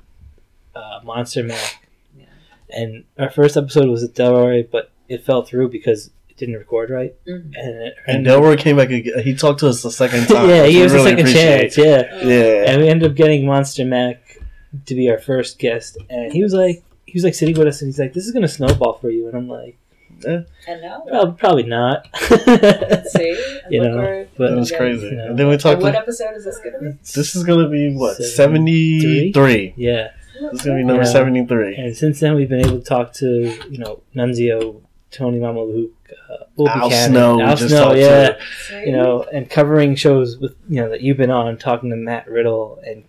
uh, Monster Mac. Yeah. And our first episode was with Delroy, but it fell through because it didn't record right. Mm-hmm. And, it, and Delroy came back again. He talked to us the second time. Yeah, he was really the second chance. Yeah. Oh. yeah. And we ended up getting Monster Mac to be our first guest. And he was like, He was like sitting with us, and he's like, "This is gonna snowball for you," and I'm like, eh. "And no, well, probably not." Let's see, and you know, but it was crazy. You know. And then we talked. And what episode is this gonna be? This is gonna be what seventy-three. Yeah, this is gonna be number yeah. seventy-three. And since then, we've been able to talk to you know Nunzio, Tony Mamaluke, uh, Will Al Buchanan, Snow, Al just Snow, yeah, you know, and covering shows with you know that you've been on, talking to Matt Riddle and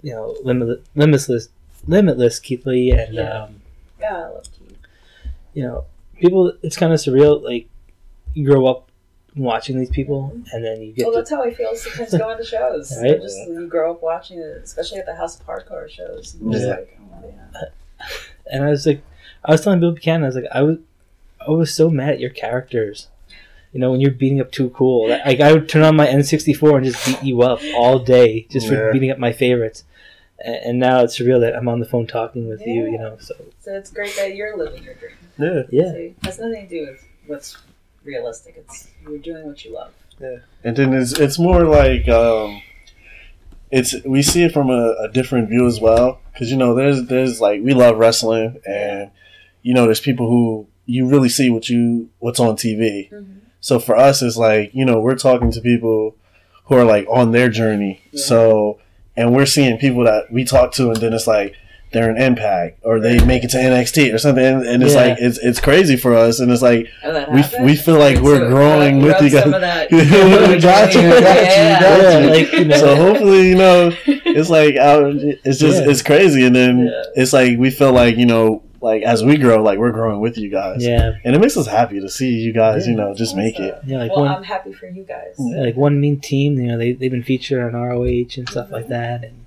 you know Limitless. Limitless Limitless, Keith Lee, and yeah. um yeah, I love Keith. You know, people. It's kind of surreal. Like you grow up watching these people, mm-hmm. and then you get. Well, to... that's how I feel sometimes going to shows. Right? Just yeah. you grow up watching it, especially at the House of Hardcore shows. And yeah. Like, oh, yeah. And I was like, I was telling Bill Buchanan, I was like, I was, I was so mad at your characters. You know, when you're beating up Too Cool, like I would turn on my N sixty-four and just beat you up all day just yeah. for beating up my favorites. And now it's surreal that I'm on the phone talking with yeah. you, you know. So so it's great that you're living your dream. Yeah. yeah. See, that's nothing to do with what's realistic. It's you're doing what you love. Yeah. And then it's it's more like um, it's we see it from a, a different view as well because you know there's there's like we love wrestling and you know there's people who you really see what you what's on T V. Mm-hmm. So for us, it's like you know we're talking to people who are like on their journey. Yeah. So. And we're seeing people that we talk to, and then it's like they're an Impact or they make it to N X T or something, and, and it's yeah. like it's it's crazy for us, and it's like oh, we we feel like we're so growing with you guys. Got you, got you, yeah. you. Like, you know. So hopefully, you know, it's like it's just yeah. it's crazy, and then yeah. it's like we feel like you know like as we grow, like we're growing with you guys. Yeah, and it makes us happy to see you guys, yeah. you know, just awesome. make it. Yeah, like well, one, I'm happy for you guys. Like One Mean Team, you know, they they've been featured on R O H and stuff mm-hmm. like that, and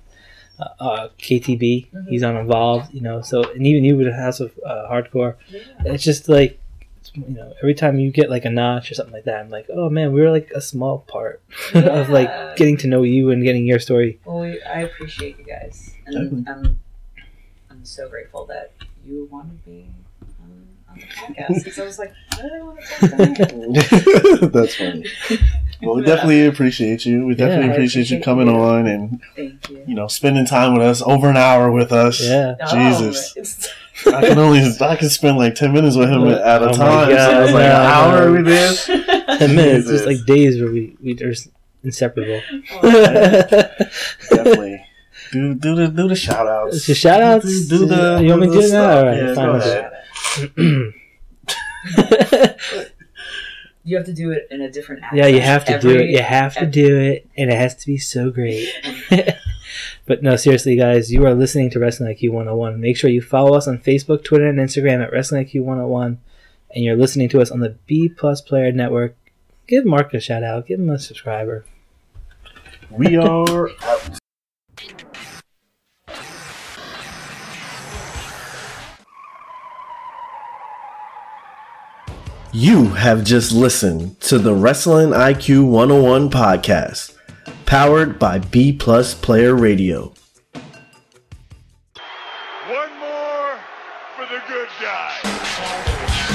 uh, uh, K T B, mm-hmm. he's on Involved, you know. So and even you with the House of uh, Hardcore, yeah. it's just like. You know, every time you get like a notch or something like that, I'm like, oh man, we were like a small part yeah. of like getting to know you and getting your story. Well, we, I appreciate you guys, and I'm, I'm so grateful that you want to be um, on the podcast. Because I was like, why did I want to talk? That's funny. Well, we definitely appreciate you. We definitely yeah, appreciate, appreciate you coming you. on and Thank you. you know spending time with us, over an hour with us. Yeah, Jesus. Oh, I can only I can spend like ten minutes with him at a oh time. So it's like yeah, an hour we did. Ten minutes, just like days where we we are inseparable. Oh, definitely. Do do the do the shout outs. The shout outs. Do, do the you want me to do it now? All right, yeah, fine. Go ahead. You have to do it in a different accent. Yeah, you have to every, do it. You have every, to do it, and it has to be so great. But no, seriously, guys, you are listening to Wrestling I Q one oh one. Make sure you follow us on Facebook, Twitter, and Instagram at Wrestling I Q one oh one. And you're listening to us on the B Plus Player Network. Give Mark a shout out. Give him a subscriber. We are out. You have just listened to the Wrestling I Q one oh one podcast, powered by B Plus Player Radio. One more for the good guy.